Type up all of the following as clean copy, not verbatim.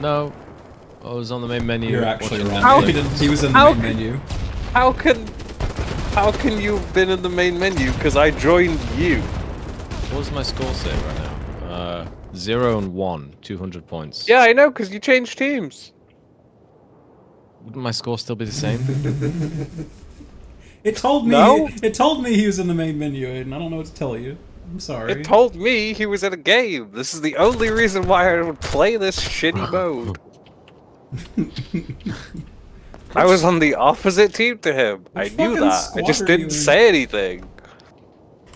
No. Oh, it was on the main menu. You're actually wrong. He was in the main menu. How can you've been in the main menu? Because I joined you. What does my score say right now? 0 and 1, 200 points. Yeah, I know, because you changed teams. Wouldn't my score still be the same? It told me. No? It told me he was in the main menu, and I don't know what to tell you. I'm sorry. It told me he was in a game. This is the only reason why I would play this shitty mode. I was on the opposite team to him. I knew that. I just didn't say anything.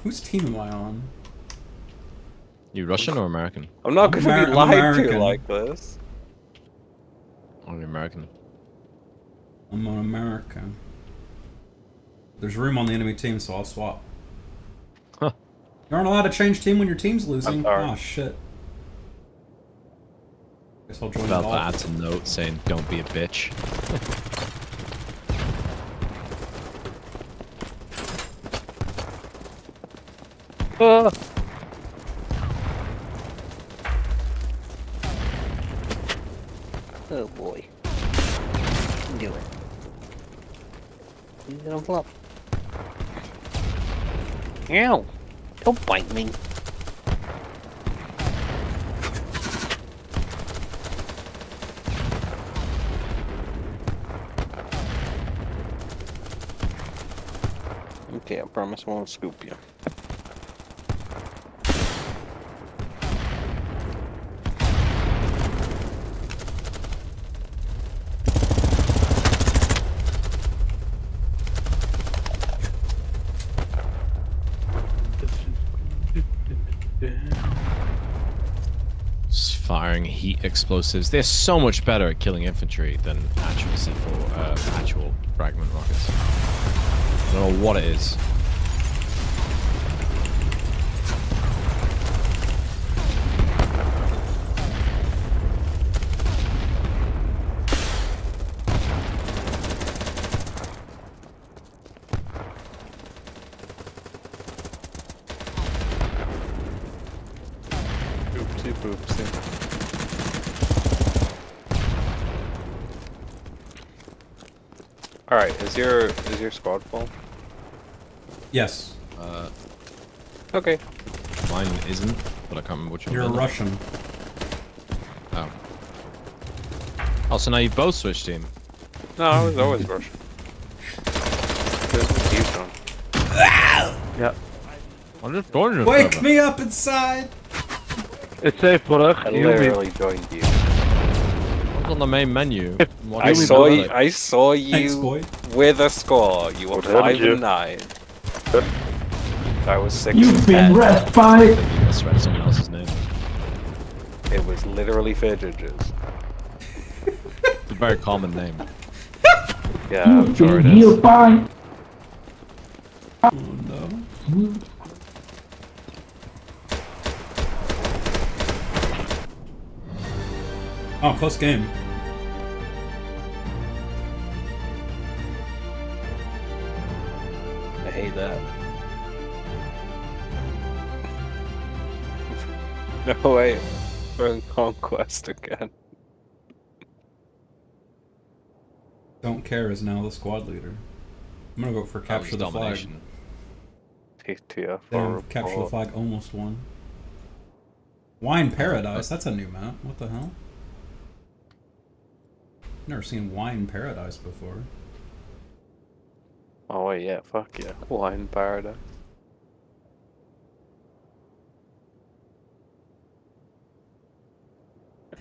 Whose team am I on? You Russian or American? I'm not going to be lied to like this. I'm American. I'm on America. There's room on the enemy team, so I'll swap. Huh. You aren't allowed to change team when your team's losing. Oh shit. Guess I'll join. About to add some note saying, "Don't be a bitch." Oh boy. Do it. He's gonna flop. Ow! Don't bite me. Okay, I promise I won't scoop you. Heat explosives. They're so much better at killing infantry than actual C4, actual fragment rockets. I don't know what it is. Is your squad full? Yes. Okay. Mine isn't, but I can't remember what you're Russian. Oh. Oh, so now you both switched team. No, I was always Russian. Yeah. I'm just joining you. Wake me up inside! It's safe for us. I literally joined you. I'm on the main menu. I saw you. Thanks, boy. With a score, you were 5 and 9. I was 6 You've and 10. You've been wrecked by... Let's write someone else's name. It was literally Fidget's. It's a very common name. Yeah, I'm sure it is. By... Oh no. Oh, close game. That. No way, we're in Conquest again. Don't care is now the squad leader. I'm gonna go for capture the flag. Capture the flag almost won. Wine Paradise, that's a new map. What the hell? Never seen Wine Paradise before. Oh wait, yeah, fuck yeah. Wine Paradise.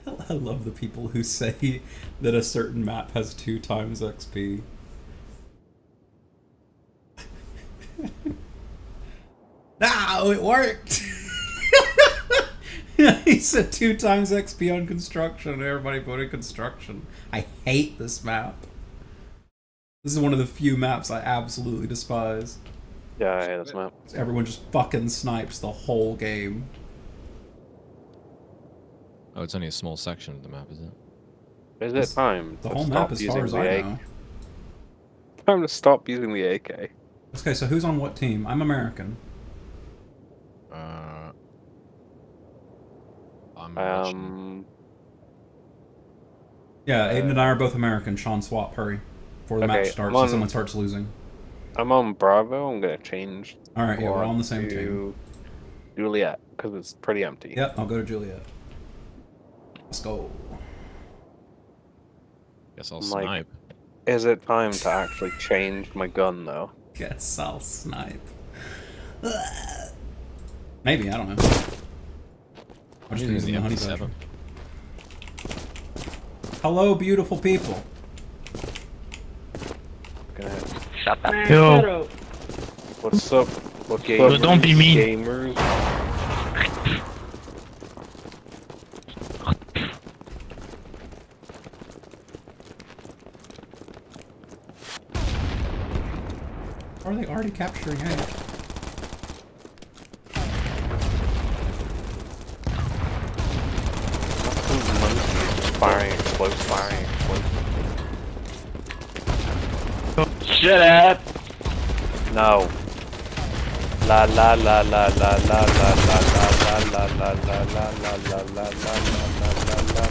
I love the people who say that a certain map has 2 times XP. No, it worked! He said 2 times XP on construction and everybody voted construction. I hate this map. This is one of the few maps I absolutely despise. Yeah, I hate this map. Everyone just fucking snipes the whole game. Oh, it's only a small section of the map, is it? Is it time? The whole map as far as I know. Time to stop using the AK. Okay, so who's on what team? I'm American. I'm Russian. Yeah, Aiden and I are both American. Sean swap Purry before the match starts and someone starts losing. I'm on Bravo. I'm going to change. All right, yeah, we're on the same team. Juliet, because it's pretty empty. Yep, I'll go to Juliet. Let's go. Guess I'll snipe. Like, is it time to actually change my gun, though? Guess I'll snipe. Maybe, I don't know. I'm just using the Honey Badger. Hello, beautiful people. Shut up. Yo. What's up? What gamers? Yo, don't be mean. Gamers. Are they already capturing him? Firing, close, firing, close. Shut up! No. La la la la la la la la la la la la la la la la la la la la.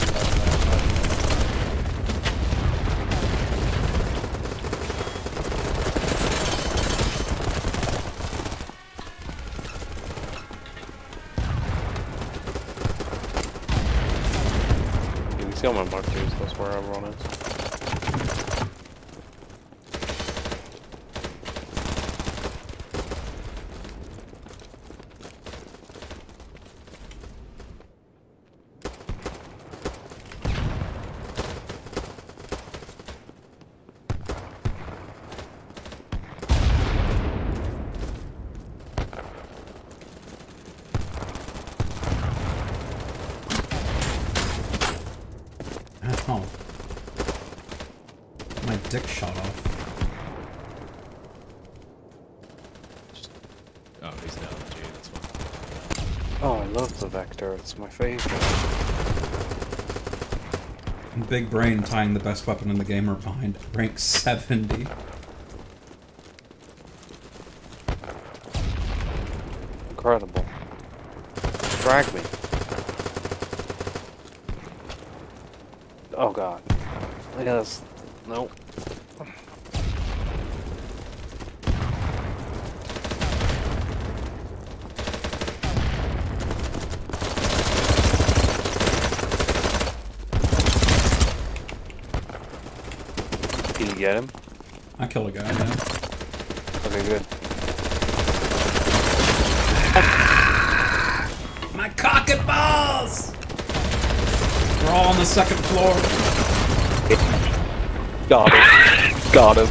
See all my markers, that's where everyone is. Vector, it's my favorite. Big Brain tying the best weapon in the game or behind rank 70. Incredible. Drag me. Oh god. Look at this. Nope. Get him? I killed a guy, man. Okay, good. My cock and balls! We're all on the second floor. Got him. Got him.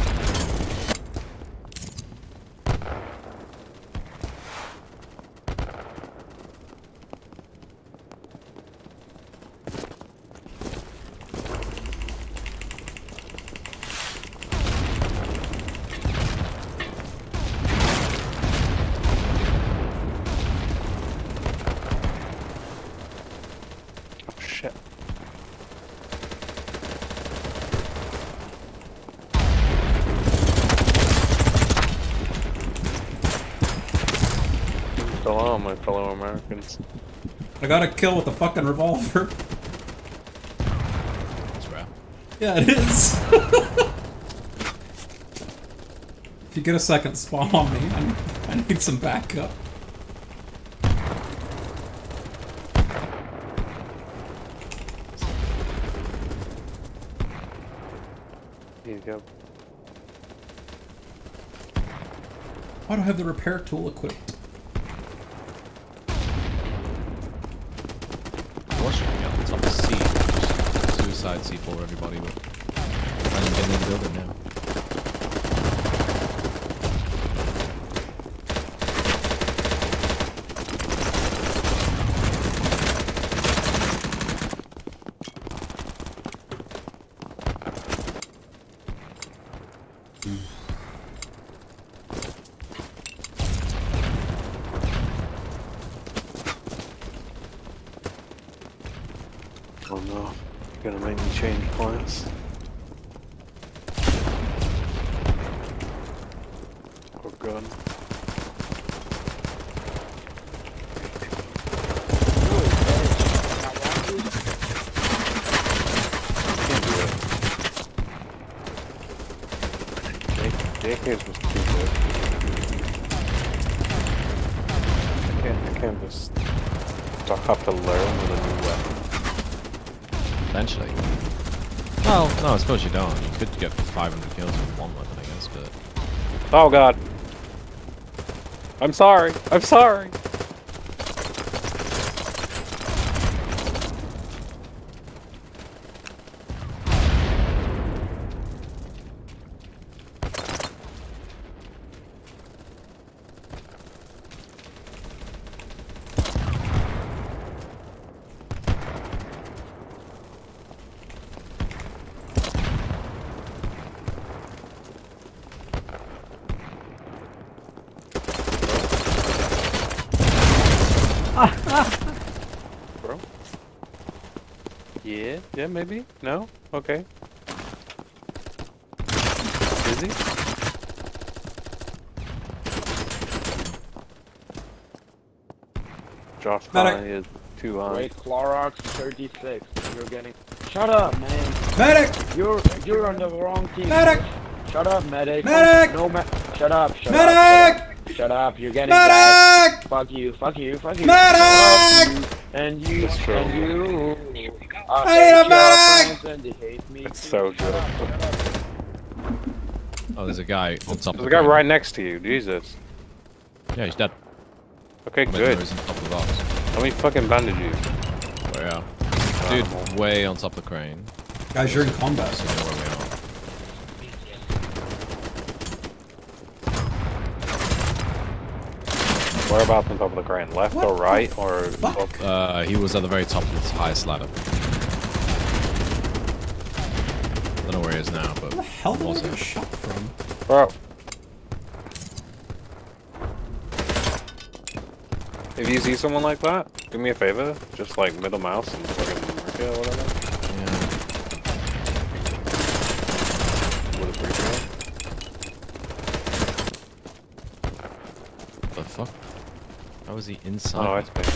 I got a kill with a fucking revolver. That's rap. Yeah, it is. If you get a second, spawn on me. I need some backup. Here you go. Why do I have the repair tool equipped? C4 everybody, but I'm getting in the building now. I JFK's was too good. I can't just... I'll have to learn with a new weapon. Eventually. Well, no, I suppose you don't. You could get 500 kills with one weapon, I guess, but... Oh god! I'm sorry! I'm sorry! Yeah, maybe? No? Okay. Busy? Josh Medic is too high. Wait, Clorox 36. You're getting... Shut up, man! Medic! You're on the wrong team. Medic! Shut up, Medic! Medic! No, shut up, shut Medic! Up. Shut up. Shut up, you're getting back. Fuck you, fuck you, fuck you. Medic! And you, and you. I need a medic! It's so good. Oh, there's a guy on top of the box. There's a guy right next to you, Jesus. Yeah, he's dead. Okay, good. He's on top of the box. How many fucking bandage you? Oh, yeah. Dude, way on top of the crane. Guys, you're in combat, so you know where we are. Whereabouts on top of the crane? Left what or right or up? He was at the very top of his highest ladder. I don't know where he is now, but... Where the hell did I get shot from? Bro. If you see someone like that, do me a favor. Just like middle mouse and fucking mark it or whatever. Yeah. Would appreciate it. The fuck? How is he inside? Oh, I see.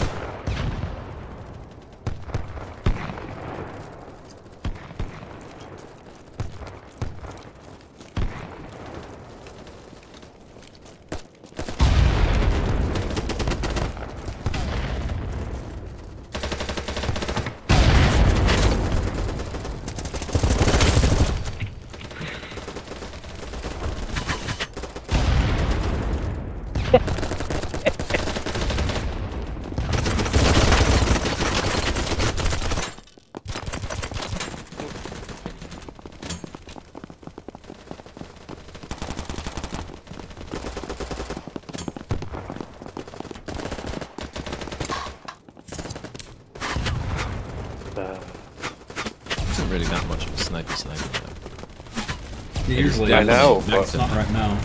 I know, but right now.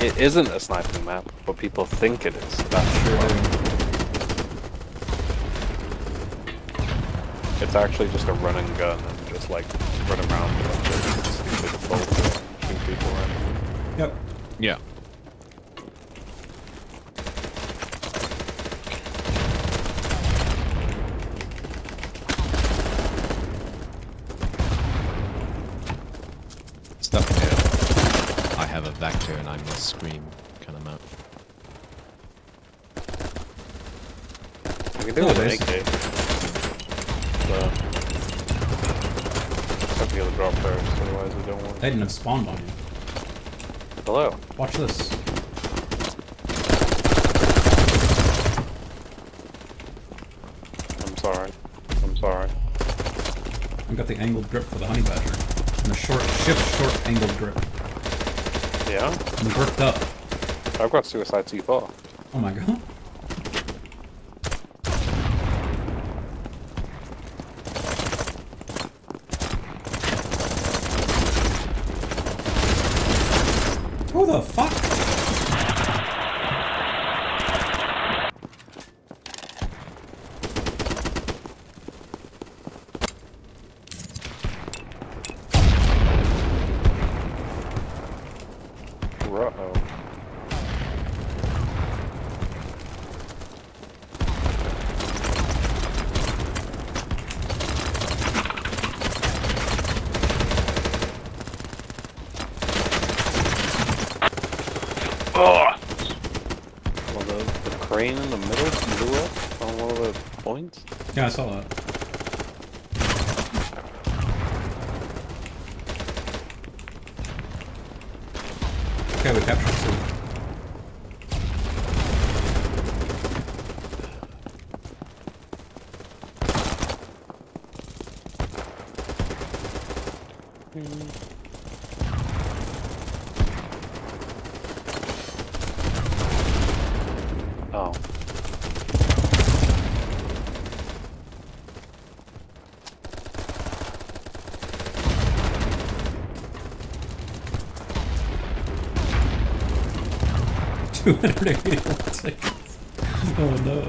It isn't a sniping map, but people think it is. That's true. It's actually just a run and gun and just like run around with a bunch of stupid bolts and shoot people around. Yep. Yeah. Vector and I must scream kind of map. We can do it with an AK. So, have to get the drop first, otherwise we don't want. They didn't have spawned on you. Hello. Watch this. I'm sorry. I'm sorry. I got the angled grip for the honey badger and the short angled grip. Yeah? I'm gripped up. I've got suicide T4. Oh my god. Who the fuck? One of those, the crane in the middle blew up on one of the points? Yeah, I saw that. Okay, we captured some. Oh. Oh no.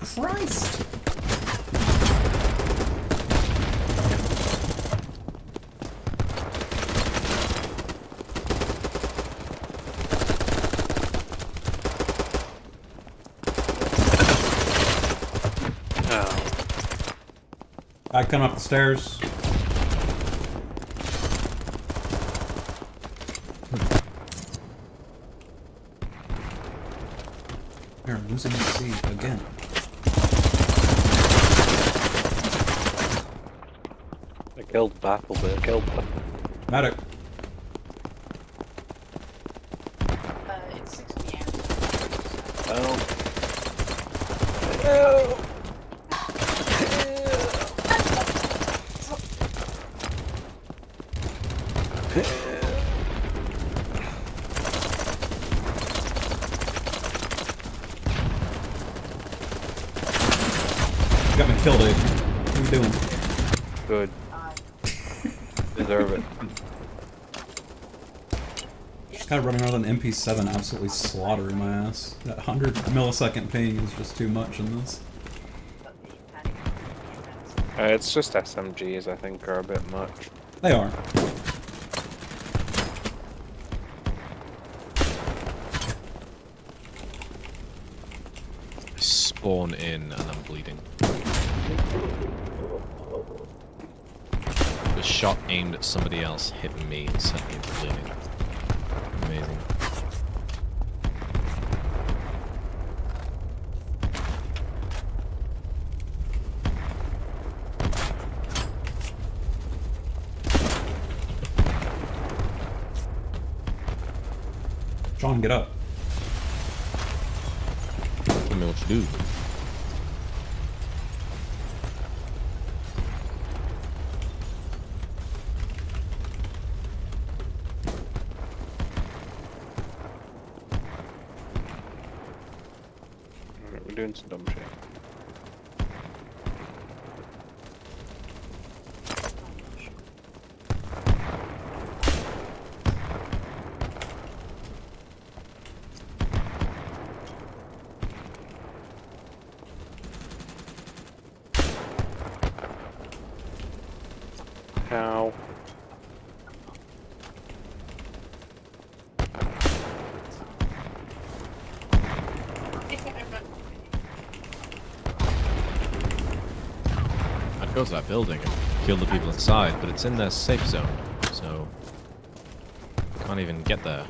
Christ. I come up the stairs. We are losing the sea again. I killed Battlebit. Medic. It's 6 p.m. Oh. No. Got me killed, dude. What are you doing? Good. Deserve it. Just kind of running around with an MP7, absolutely slaughtering my ass. That 100 millisecond ping is just too much in this. It's just SMGs, I think, are a bit much. They are. I spawn in and I'm bleeding. The shot aimed at somebody else hit me and sent me into bleeding. Amazing. John, get up. Tell me what to do. Alright, we're doing some dumb shit. How? I'd go to that building and kill the people inside, but it's in their safe zone, so can't even get there.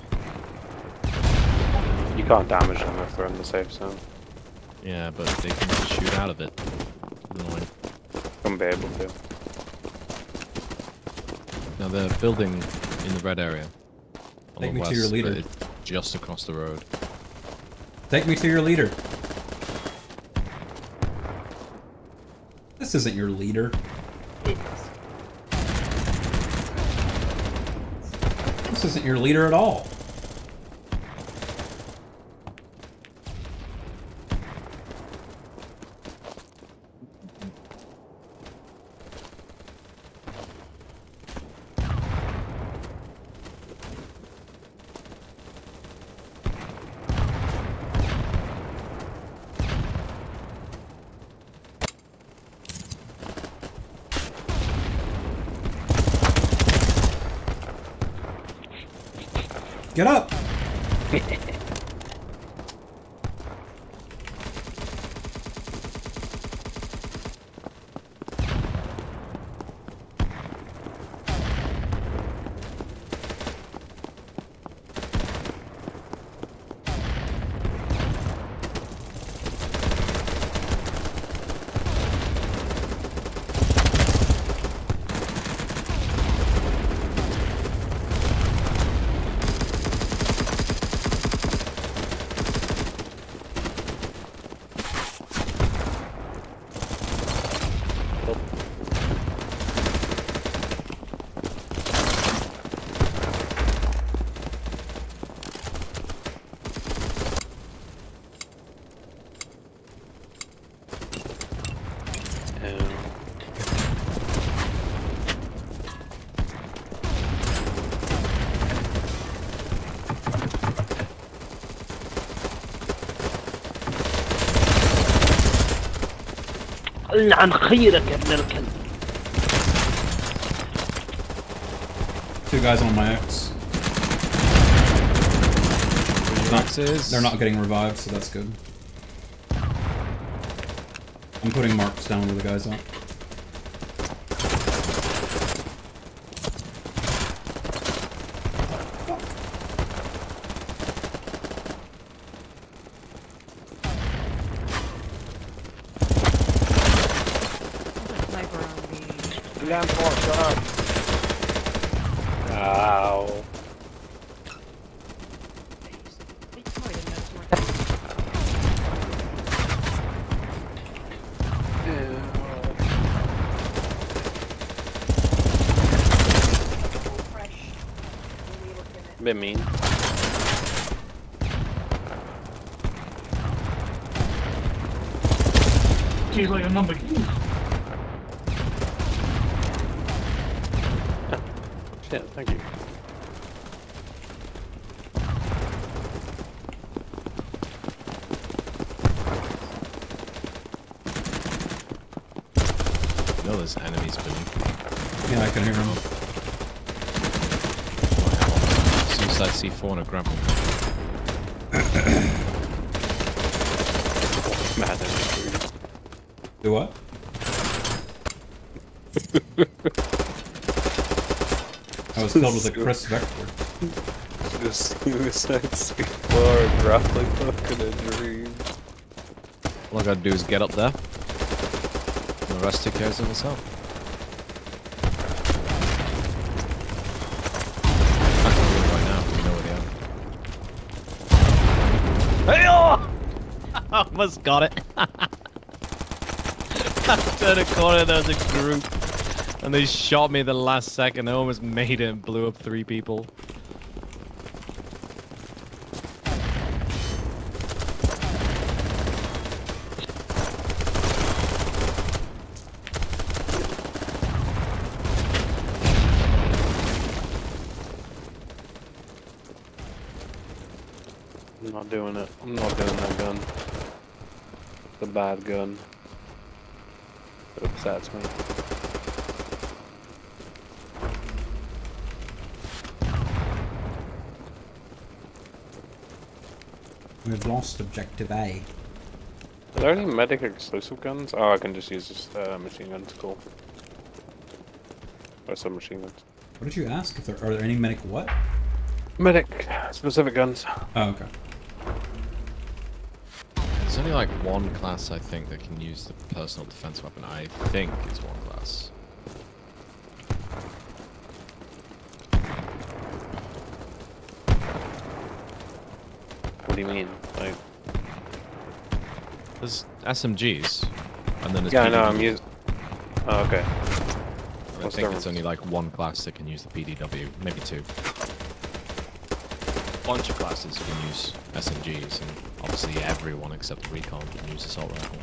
You can't damage them if they're in the safe zone. Yeah, but they can shoot out of it. Annoying. Wouldn't be able to. Now they're building in the red area. Take me to your leader. It's just across the road. Take me to your leader. This isn't your leader. This isn't your leader at all. Get up! لعن خيرك يا ابن الكلب. Two guys on my X. They're not getting revived, so that's good. I'm putting marks down where the guys are. Mean. He's like a number. Shit, thank you. No, there's enemies beneath. Yeah, I can hear them. That C4 and a grapple. Do what? I was told it was a Chris Vector. The suicide C4 grappling hook in a dream. All I gotta do is get up there. And the rest takes care of itself. Almost got it. I turned a corner, there was a group, and they shot me the last second. They almost made it and blew up three people. I'm not doing it. I'm not doing that gun. The bad gun. It upsets me. We've lost objective A. Are there any medic explosive guns? Oh, I can just use this machine gun to call. Or some machine guns. What did you ask? If there are there any medic what? Medic specific guns. Oh, okay. There's only like one class, I think, that can use the personal defense weapon. I think it's one class. What do you mean? Like, there's SMGs, and then there's yeah, PDWs. No, I'm using. Oh, okay. I think it's only like one class that can use the PDW, maybe two. A bunch of classes can use SMGs, and obviously everyone except Recon can use assault rifle.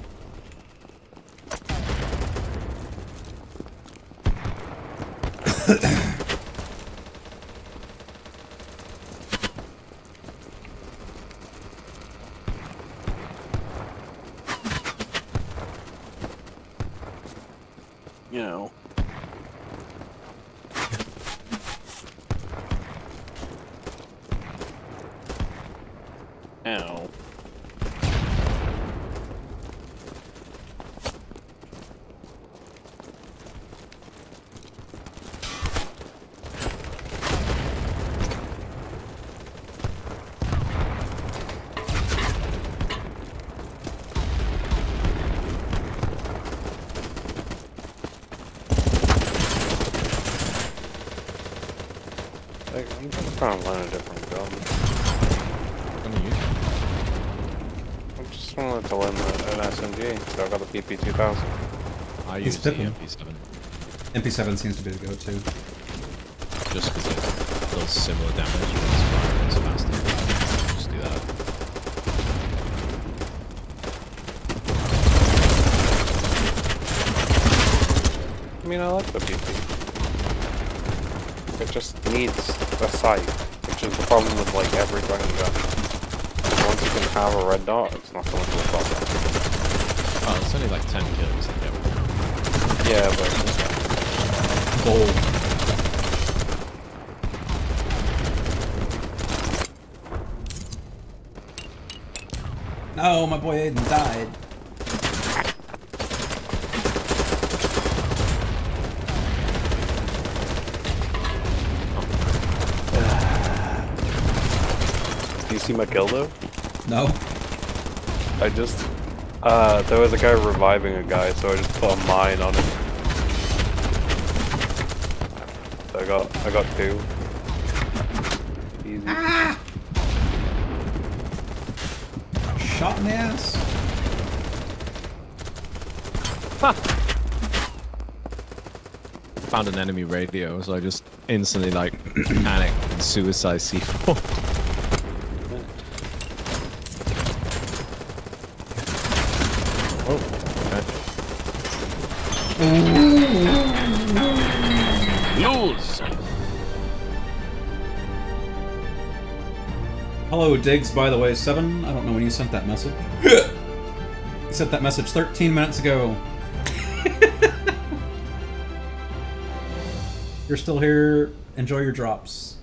You know. Ow. I'm trying to learn a different gun. I just wanted to learn an SMG, so I got the PP2000. I use the MP7. MP7 seems to be the go-to. Just because it does similar damage, but it's firing as fast as it is. Just do that. I mean, I like the PP. It just needs a sight, which is the problem with like every gun. Once you can have a red dot, it's not going to look like that. Oh, it's only like 10 kills. Yeah, but... Gold. No, my boy Aiden died. You see my kill though? No. I just there was a guy reviving a guy, so I just put a mine on him. So I got two. Easy. Ah! Shot in the ass. Ha! Found an enemy radio, so I just instantly like panicked and suicide C4. Lose. Hello, Diggs, by the way, 7. I don't know when you sent that message. You sent that message 13 minutes ago. You're still here. Enjoy your drops.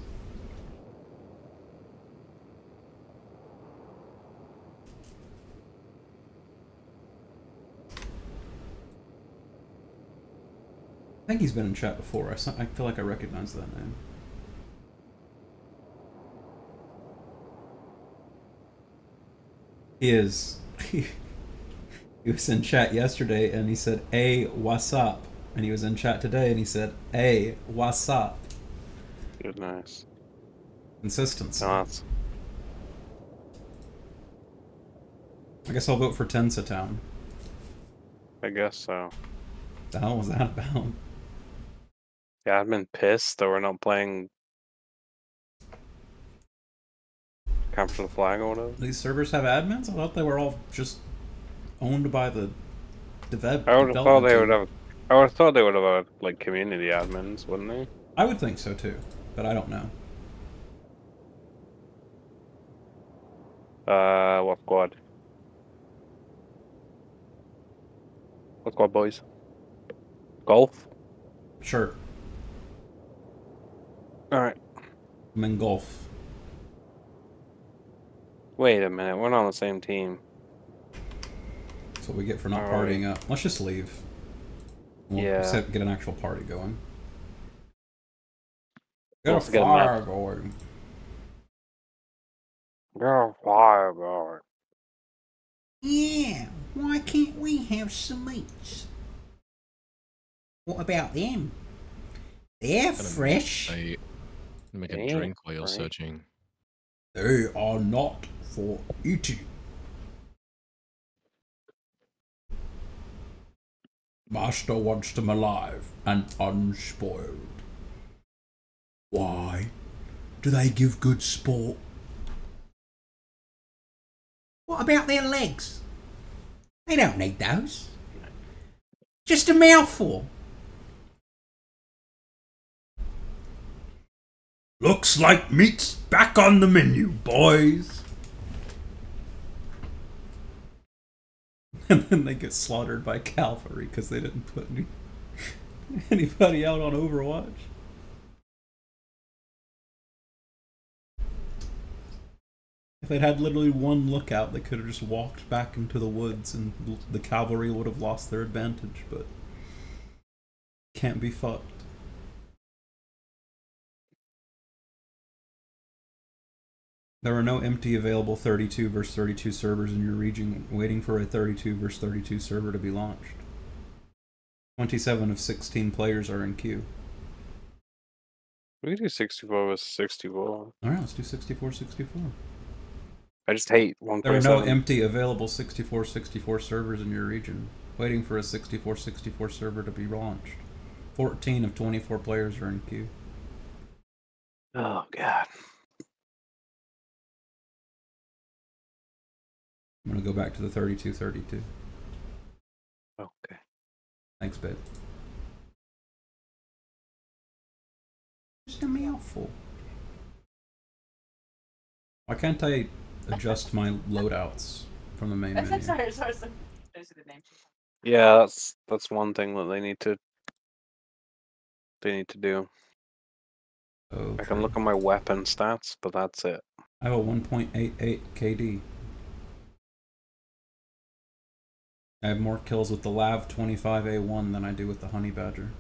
I think he's been in chat before. I feel like I recognize that name. He is. He was in chat yesterday and he said, "Hey, what's up?" And he was in chat today and he said, "Hey, what's up?" Good, nice. Consistency. Nice. I guess I'll vote for Tensatown. I guess so. What the hell was that about? Yeah, I've been pissed that we're not playing Capture the Flag or whatever. These servers have admins? I thought they were all just owned by the development. I would have thought they would have. I would have thought they would have like community admins, wouldn't they? I would think so too, but I don't know. What squad? What squad, boys? Golf. Sure. Alright. I'm in golf. Wait a minute, we're not on the same team. That's what we get for not partying up. Let's just leave. We'll get an actual party going. Get a fire going. Yeah, why can't we have some meats? What about them? They're fresh. Make a drink while you're searching. They are not for eating. Master wants them alive and unspoiled. Why? Do they give good sport? What about their legs? They don't need those. Just a mouthful. Looks like meat's back on the menu, boys. And then they get slaughtered by cavalry because they didn't put anybody out on Overwatch. If they'd had literally one lookout, they could have just walked back into the woods and the cavalry would have lost their advantage, but... Can't be fucked. There are no empty available 32 versus 32 servers in your region waiting for a 32 versus 32 server to be launched. 27 of 16 players are in queue. We can do 64 versus 64. Alright, let's do 64-64. I just hate 1.7. There are no empty available 64-64 servers in your region waiting for a 64-64 server to be launched. 14 of 24 players are in queue. Oh, God. I'm going to go back to the 32-32. Okay. Thanks, babe. Just a mouthful. Why can't I adjust my loadouts from the main menu? Yeah, that's one thing that they need to do. Okay. I can look at my weapon stats, but that's it. I have a 1.88 KD. I have more kills with the LAV25A1 than I do with the Honey Badger.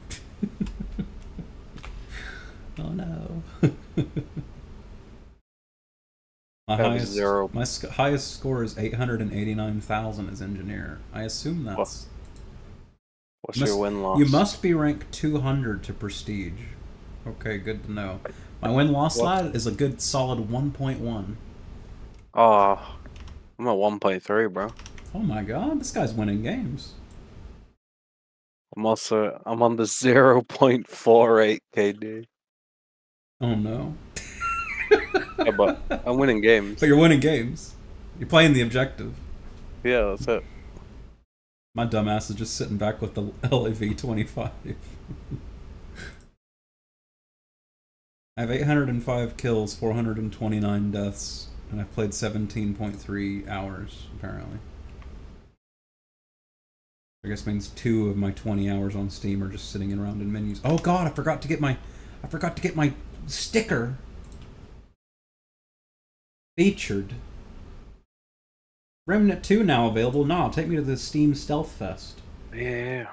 Oh no. My highest score is 889,000 as engineer. I assume that's... What's your win-loss? You must be rank 200 to prestige. Okay, good to know. My win-loss slide is a good solid 1.1. Oh, I'm at 1.3, bro. Oh my god, this guy's winning games. I'm on the 0.48 KD. Oh no. Yeah, but I'm winning games. But you're winning games. You're playing the objective. Yeah, that's it. My dumbass is just sitting back with the LAV25. I have 805 kills, 429 deaths, and I've played 17.3 hours, apparently. I guess it means 2 of my 20 hours on Steam are just sitting around in menus. Oh god, I forgot to get my sticker. Featured. Remnant 2 now available. Nah, take me to the Steam Stealth Fest. Yeah.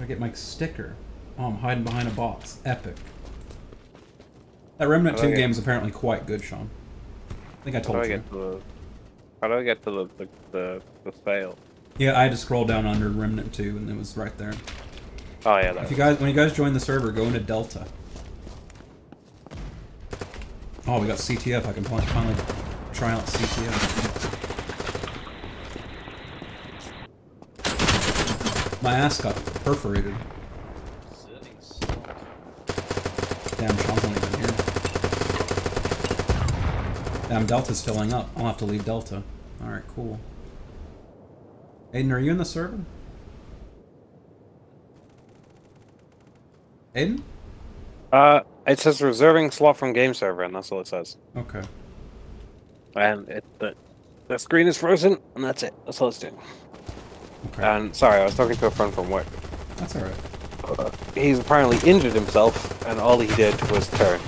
I get my sticker. Oh, I'm hiding behind a box. Epic. That Remnant 2 game is apparently quite good, Sean. I think I told you. How do I get to the sale? Yeah, I had to scroll down under Remnant 2, and it was right there. Oh yeah. That if you guys, when you guys join the server, go into Delta. Oh, we got CTF. I can finally try out CTF. My ass got perforated. Damn, Sean's not even here. Damn, Delta's filling up. I'll have to leave Delta. All right, cool. Aiden, are you in the server? Aiden? It says reserving slot from game server, and that's all it says. Okay. And the screen is frozen, and that's it. That's all it's doing. Okay. And sorry, I was talking to a friend from work. That's alright. He's apparently injured himself, and all he did was turn.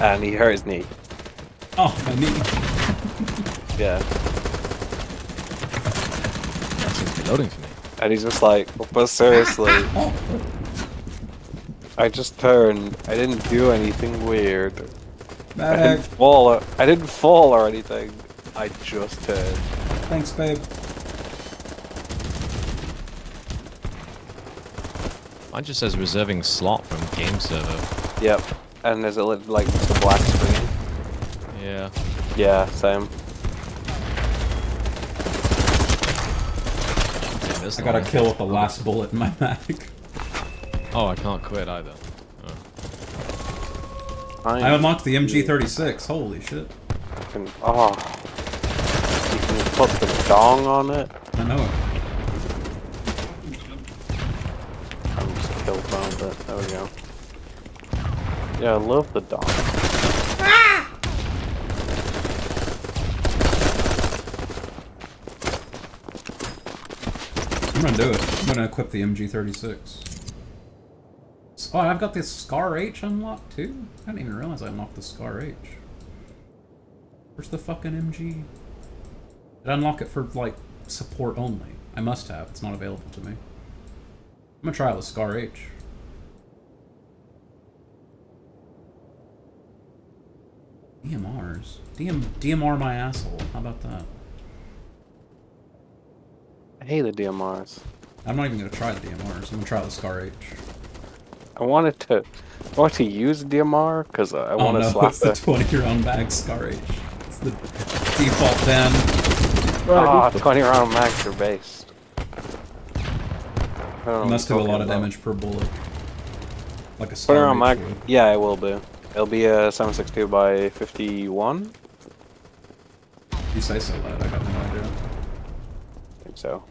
And he hurt his knee. Oh, my knee. Yeah. That seems to be loading for me. And he's just like, well, but seriously. I just turned. I didn't do anything weird. Medic. I didn't fall or anything. I just turned. Thanks, babe. Mine just says reserving slot from game server. Yep. And there's a like the black screen. Yeah. Yeah. Same. I got a kill with the last bullet in my mag. Oh, I can't quit either. Oh. I unlocked the MG36. Holy shit! You can put the dong on it. I know it. I'm just killed by it. There we go. Yeah, I love the dong. Ah! I'm gonna do it. I'm gonna equip the MG36. Oh, I've got this Scar H unlocked too? I didn't even realize I unlocked the Scar H. Where's the fucking MG? Did I unlock it for, like, support only? I must have. It's not available to me. I'm gonna try out the Scar H. DMRs. DMR my asshole. How about that? I hate the DMRs. I'm not even gonna try the DMRs. I'm gonna try the Scar H. I wanted to use DMR because I want to slap the 20-round mag Scar H. It's the default ban. Ah, 20-round mags are based. You must do a lot of damage per bullet. Like a Scar H. 20-round mag. Yeah, it will do. It'll be a 762 by 51. You say so loud. I got no idea. I think so.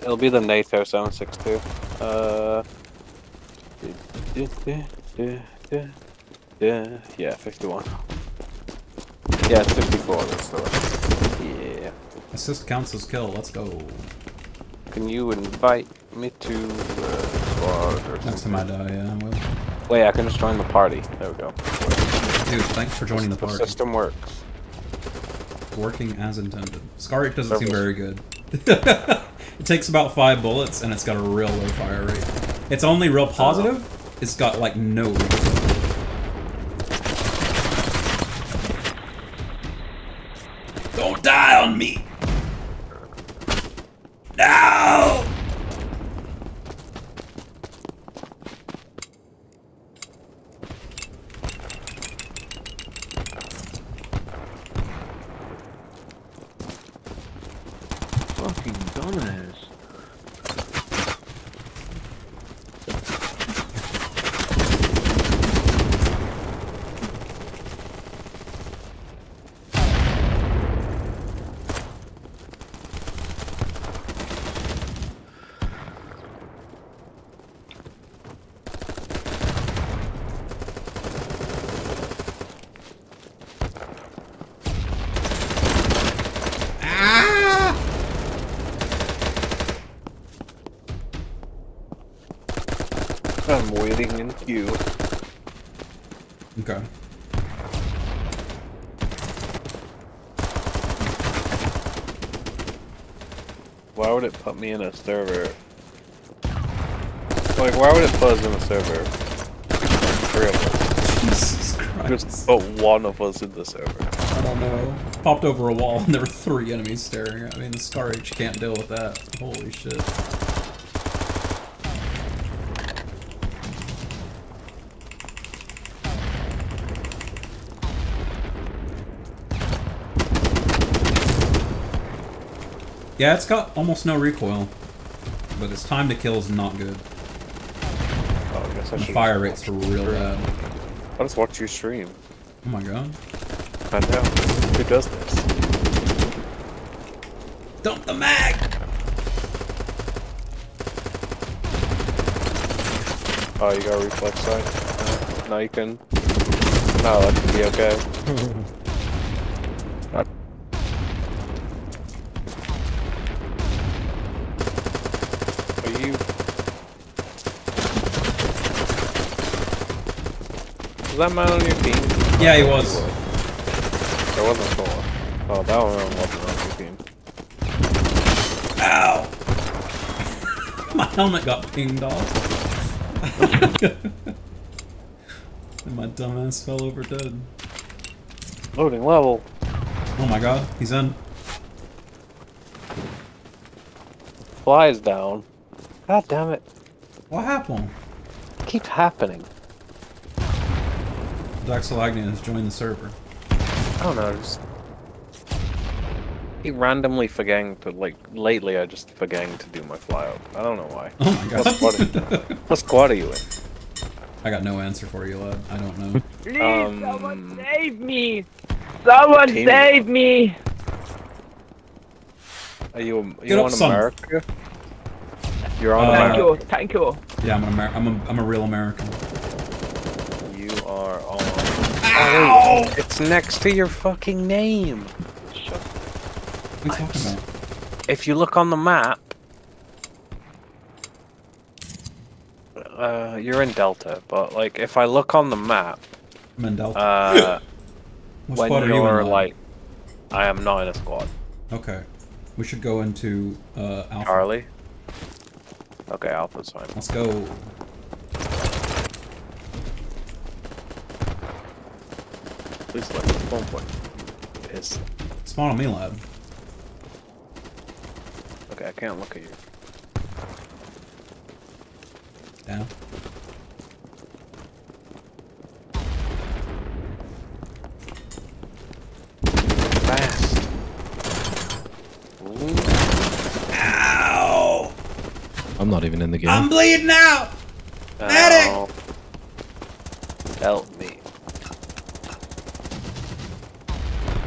It'll be the NATO 762. Yeah, 51. Yeah, it's 54, that's the one. Yeah. Assist counts as kill, let's go. Can you invite me to the squad or something? Next time I die, yeah, I will. Wait, I can just join the party. There we go. Dude, thanks for joining the party. The system works. Working as intended. Scar H doesn't seem very good. It takes about 5 bullets, and it's got a real low fire rate. It's only real positive. It's got, like, no reason. Don't die on me! No! Fucking dumbass. I'm waiting in queue. Okay. Why would it put me in a server? Like, why would it put us in a server? Like, 3 of us. Jesus Christ. Just put 1 of us in the server. I don't know. Popped over a wall and there were 3 enemies staring at me. The Scar H can't deal with that. Holy shit. Yeah, it's got almost no recoil, but its time to kill is not good. Oh, I guess I should. Fire rates are real bad. I just watched your stream. Oh my god. I know. Who does this? Dump the mag! Oh, you got a reflex sight? No, you can. No, that could be okay. Was that man on your team? Yeah, he was. There wasn't a solo. Oh, that one wasn't on your team. Ow! My helmet got pinged off. And my dumbass fell over dead. Loading level. Oh my god, he's in. Flies down. God damn it. What happened? It keeps happening. Odaxelagnia has joined the server. I don't know, just... He randomly forgetting to, like, lately I just forgetting to do my flyout. I don't know why. Oh my god. What squad are you in? I got no answer for you, lad. I don't know. Please, someone save me! Someone save me! Are you, on America? You're on America. Thank you, thank you. Yeah, I'm a real American. Ow! It's next to your fucking name. Shut up. What are you talking about? If you look on the map, you're in Delta. But like, if I look on the map, I'm in Delta. When squad you're are you in, like, then? I am not in a squad. Okay, we should go into Alpha. Charlie. Okay, Alpha's fine. Let's go. Please let me spawn point. Piss. Spawn on me, lad. Okay, I can't look at you. Down. Fast. Ooh. Ow! I'm not even in the game. I'm bleeding out! Medic! Help me.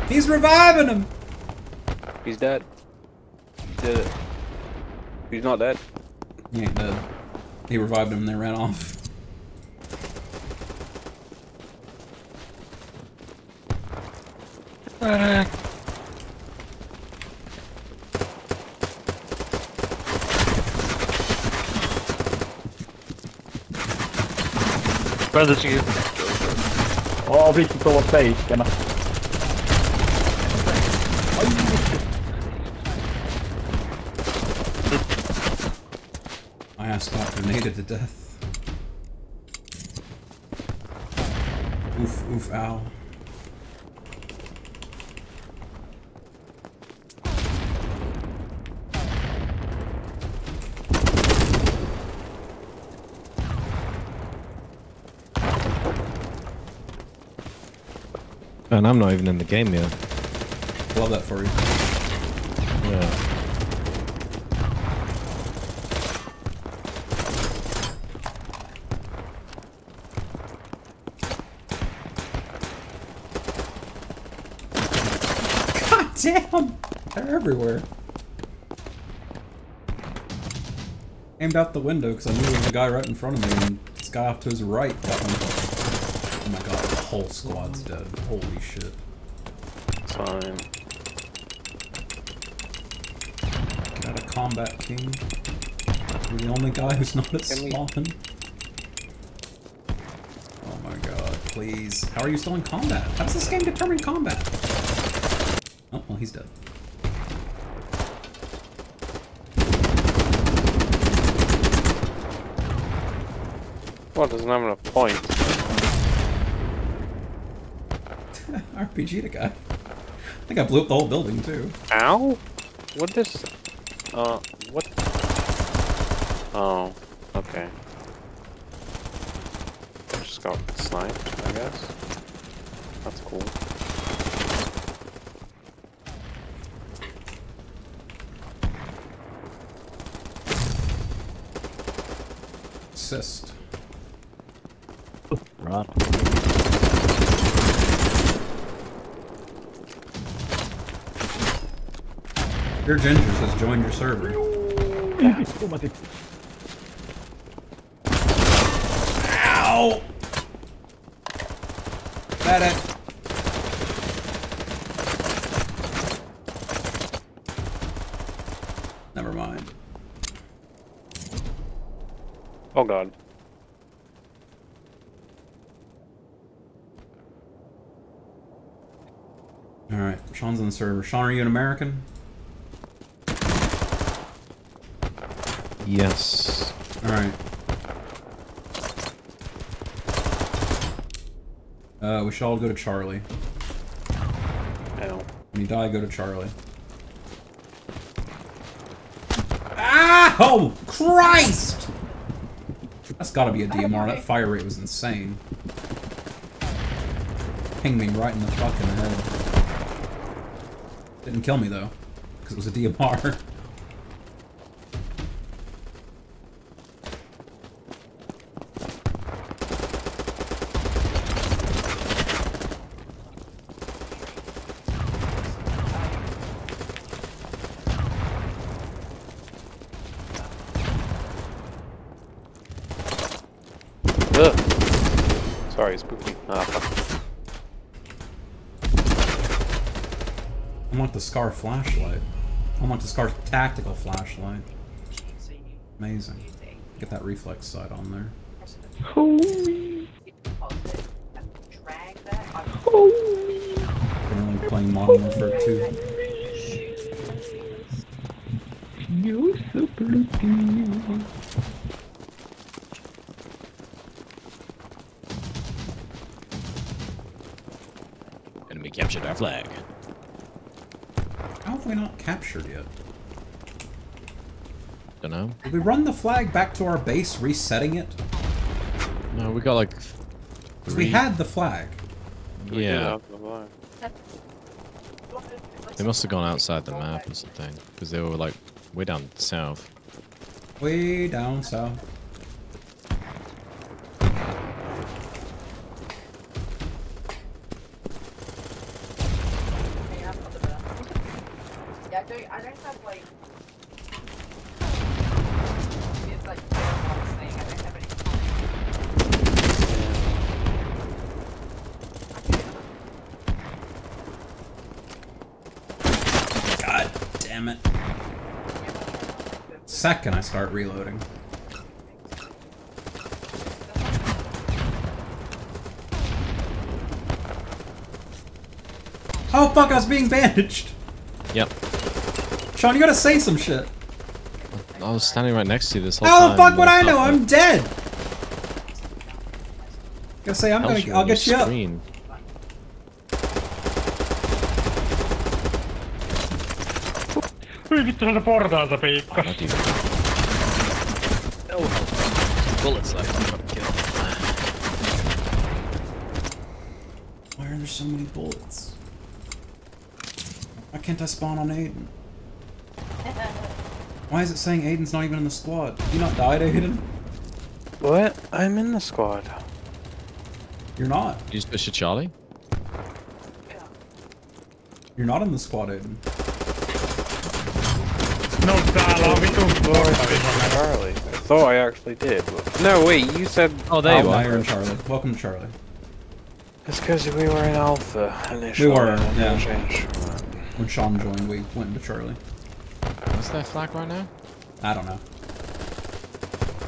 He's reviving him! He's dead. He did it. He's not dead. He ain't dead. He revived him and they ran off. Medic! Where did you get? Ja, vilket av fejkarna. I asked that grenade to death. Oof, oof, ow. And I'm not even in the game yet. Love that for you. Yeah. God damn! They're everywhere. Aimed out the window because I knew there was a guy right in front of me, and this guy off to his right got him. Oh my god, the whole squad's dead. Holy shit. Fine. Get out of combat, King. You're the only guy who's not at spawn. Oh my god, please. How are you still in combat? How does this game determine combat? Oh, well, he's dead. Well, doesn't have enough points. RPG to guy. I think I blew up the whole building too. Ow! What this? What? Oh, okay. I just got sniped, I guess. That's cool. Assist. Right. Your Ginger has joined your server. Yeah. Ow! That it. Never mind. Oh god. Alright, Sean's on the server. Sean, are you an American? Yes. Alright. We should all go to Charlie. Ow. When you die, go to Charlie. Ah! Oh, Christ! That's gotta be a DMR. That fire rate was insane. Pinged me right in the fucking head. Didn't kill me, though. Because it was a DMR. Scar flashlight. I'm like the Scar tactical flashlight. Amazing. Get that reflex sight on there. Holy. Holy. Currently playing Modern Warfare 2. You're so pretty. Enemy captured our flag. How have we not captured yet? Dunno. Did we run the flag back to our base, resetting it? No, we got like... Because we had the flag. Yeah. They must have gone outside the map or something. Because they were like, way down south. Way down south. second I start reloading. Oh fuck, I was being bandaged! Yep. Sean, you gotta say some shit. I was standing right next to you this whole time. How the fuck would I know? I'm dead! Gotta say, I'll get you up. Yritän portaata piikkas. No. Bullets left. Why are there so many bullets? Why can't I spawn on Aiden? Why is it saying Aiden's not even in the squad? You not died, Aiden? What? I'm in the squad. You're not. You just pushed Charlie? Yeah. You're not in the squad, Aiden. No, Charlie. I thought I actually did. But... No, wait, you said. Oh, there you are. You're in Charlie. Welcome to Charlie. It's because we were in Alpha initially. We were, yeah. When Sean joined, we went into Charlie. What's that flak right now? I don't know.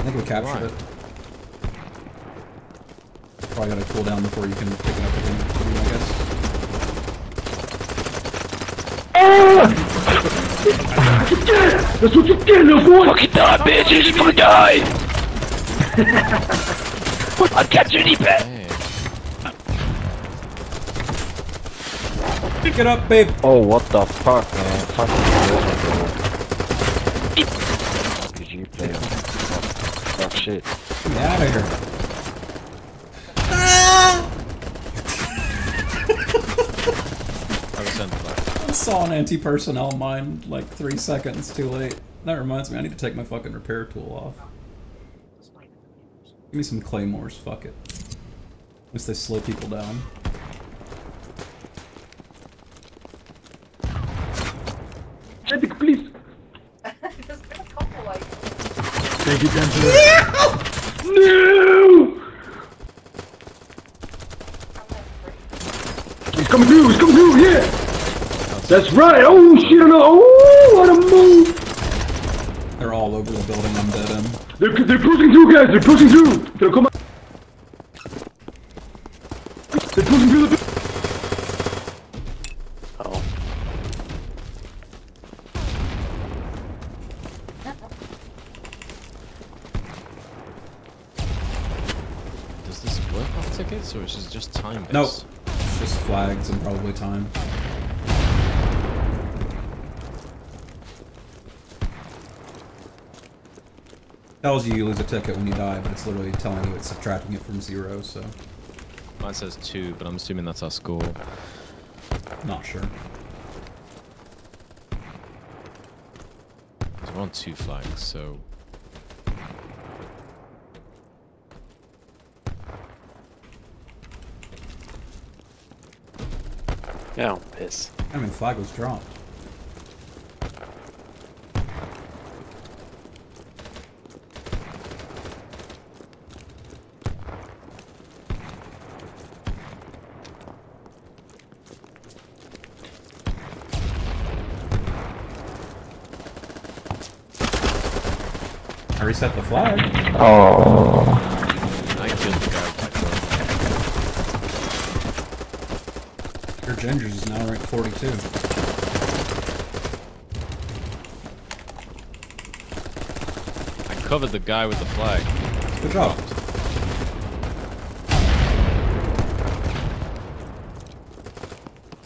I think we captured it. Probably gotta cool down before you can pick it up again, I guess. That's what you get, little boy! Fucking die, bitch! You just fucking die! I'm capturing you, bitch! Pick it up, babe! Oh, what the fuck, man? Fucking RPG player. Fuck shit. Get out of here. I saw an anti-personnel mine like 3 seconds too late. That reminds me, I need to take my fucking repair tool off. Give me some claymores, fuck it. At least they slow people down. Medic, please! There's been a couple like... Take it down to the... No! No! He's coming through, yeah! That's right! Oh shit, oh, what a move! They're all over the building, I'm dead in. They're pushing through, guys! They're pushing through! They're coming... They're pushing through the... Or is it just time based? Nope. It's just flags and probably time. Tells you lose a ticket when you die, but it's literally telling you it's subtracting it from zero, so. Mine says 2, but I'm assuming that's our score. Not sure. Because we're on 2 flags, so. Yeah, I'm pissed. I mean, flag was dropped. I reset the flag. Oh. I killed the guy. Gingers is now rank 42. I covered the guy with the flag. Good job.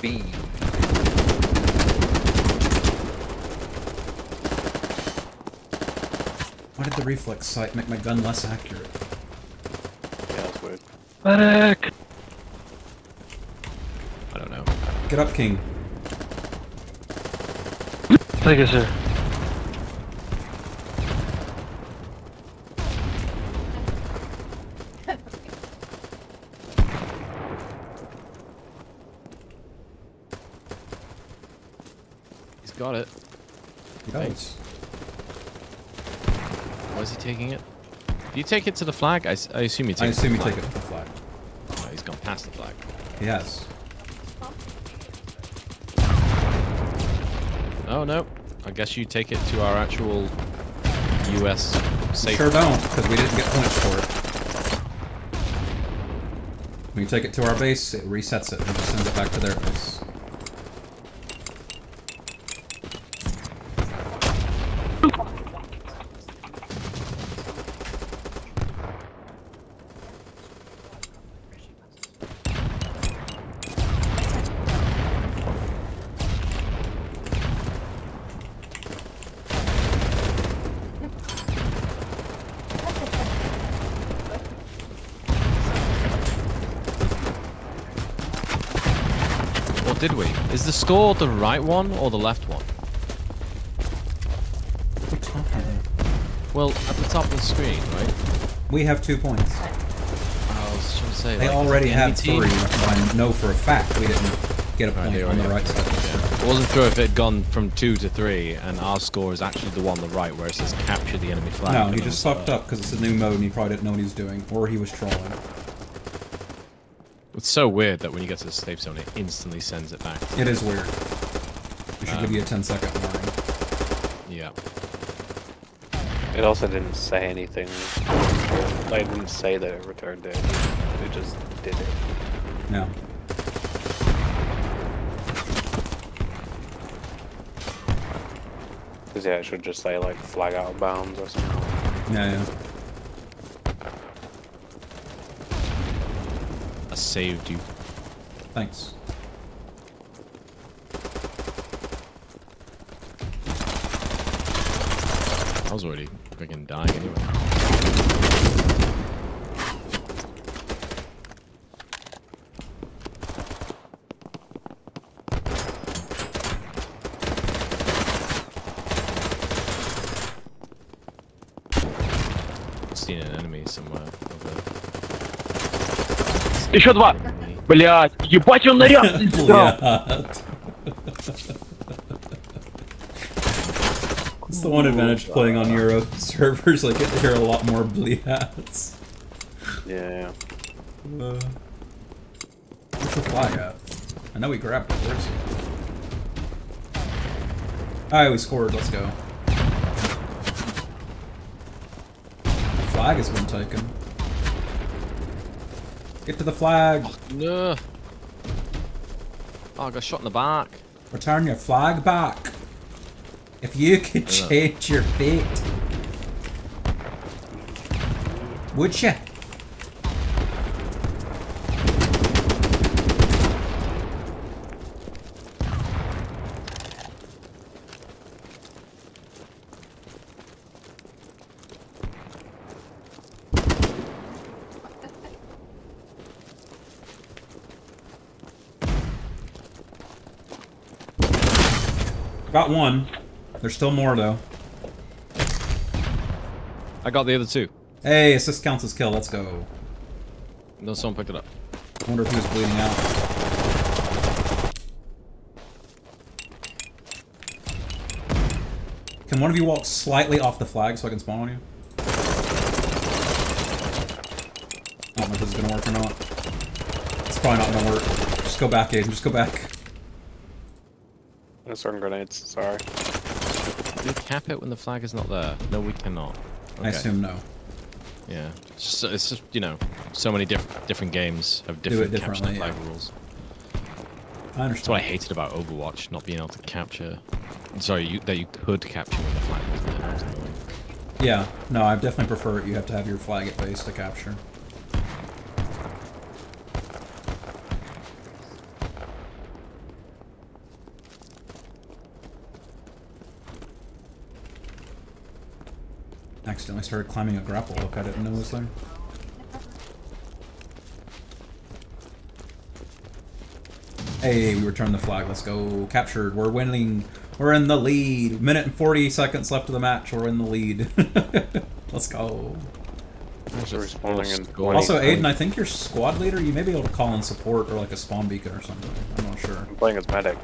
B. Why did the reflex sight make my gun less accurate? Yeah, that's weird. Medic! Get up, King. Thank you, sir. He's got it. He thanks. Why is he taking it? Do you take it to the flag? I assume you take it to the flag. I assume you take it to the flag. Oh, he's gone past the flag. He has. Oh no, I guess you take it to our actual U.S. safe. Sure don't, because we didn't get points for it. We take it to our base, it resets it, and just sends it back to their base. Did we? Is the score the right one or the left one? What top are they? Well, at the top of the screen, right? We have 2 points. I was trying to say, they like, already have three. I know for a fact we didn't get a point on the right side. Yeah. It wasn't true if it had gone from 2 to 3, and our score is actually the one on the right where it says capture the enemy flag. No, he just sucked up because it's a new mode and he probably didn't know what he was doing, or he was trolling. It's so weird that when you get to the safe zone, it instantly sends it back. It is weird. We should give you a 10-second warning. Yeah. It also didn't say anything. I didn't say that it returned it. It just did it. No. Because, yeah, it should just say, like, flag out of bounds or something. Yeah, yeah. I saved you. Thanks. I was already freaking dying anyway. I've seen an enemy somewhere. Еще два! Блять, ебать, он наряд! It's the one advantage playing on Euro servers, like, you hear a lot more bleats. Yeah. Where's the flag at? I know we grabbed it, where's it? Alright, we scored, let's go. The flag has been taken. Get to the flag! Oh, no! Oh, I got shot in the back. Return your flag back! If you could change your fate, would you? Got one. There's still more, though. I got the other two. Hey, assist counts as kill. Let's go. No, someone picked it up. I wonder if he was bleeding out. Can one of you walk slightly off the flag so I can spawn on you? I don't know if this is going to work or not. It's probably not going to work. Just go back, Aiden. Just go back. I'm throwing grenades, sorry. Can we cap it when the flag is not there? No, we cannot. Okay. I assume no. Yeah. It's just, you know, so many different games have different capture and flag rules. I understand. That's what I hated about Overwatch, not being able to capture... Sorry, that you could capture when the flag was there. Yeah, no, I definitely prefer it. You have to have your flag at base to capture. Accidentally started climbing a grapple hook I didn't know was there. Hey, we returned the flag. Let's go. Captured. We're winning. We're in the lead. Minute and 40 seconds left of the match. We're in the lead. Let's go. Also, Aiden, I think you're squad leader. You may be able to call in support or like a spawn beacon or something. I'm not sure. I'm playing as medic.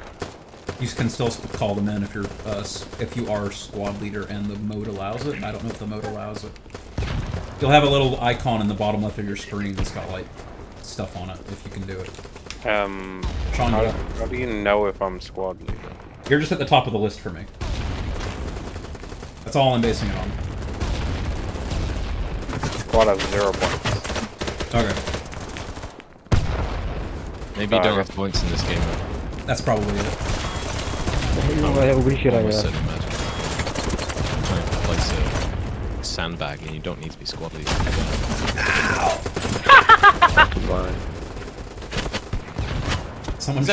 You can still call them in if you're if you are squad leader and the mode allows it. I don't know if the mode allows it. You'll have a little icon in the bottom left of your screen that's got like stuff on it if you can do it. Sean, how do you know if I'm squad leader? You're just at the top of the list for me. That's all I'm basing it on. squad has 0 points. Okay. Maybe you don't have points in this game. Though. That's probably it. Almost certain magic. I'm trying to place a sandbag, and you don't need to be squad leader. Ow! Someone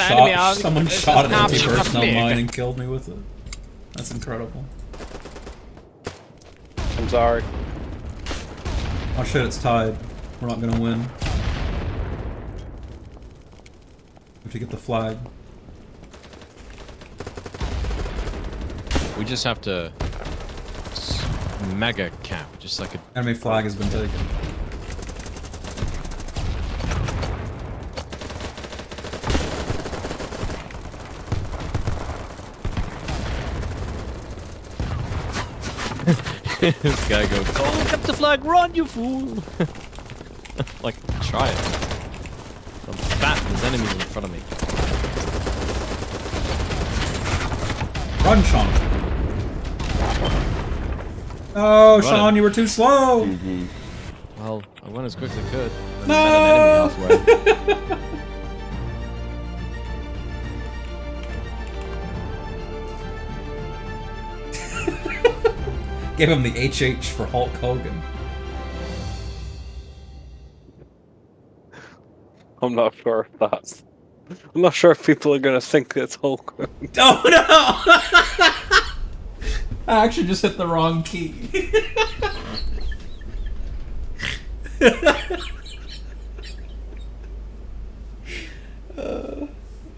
shot an anti-personnel mine and killed me with it. That's incredible. I'm sorry. Oh shit, it's tied. We're not gonna win. We have to get the flag. We just have to... mega cap, just like a... Enemy flag has been taken. This guy goes, oh, kept the flag, run, you fool! Like, try it. I'm fat, there's enemies in front of me. Run, Sean! Oh, Sean, you were too slow! Mm-hmm. Well, I went as quick as I could. No! I met an enemy halfway. Give him the HH for Hulk Hogan. I'm not sure if that's... I'm not sure if people are gonna think it's Hulk Hogan. Oh no! I actually just hit the wrong key.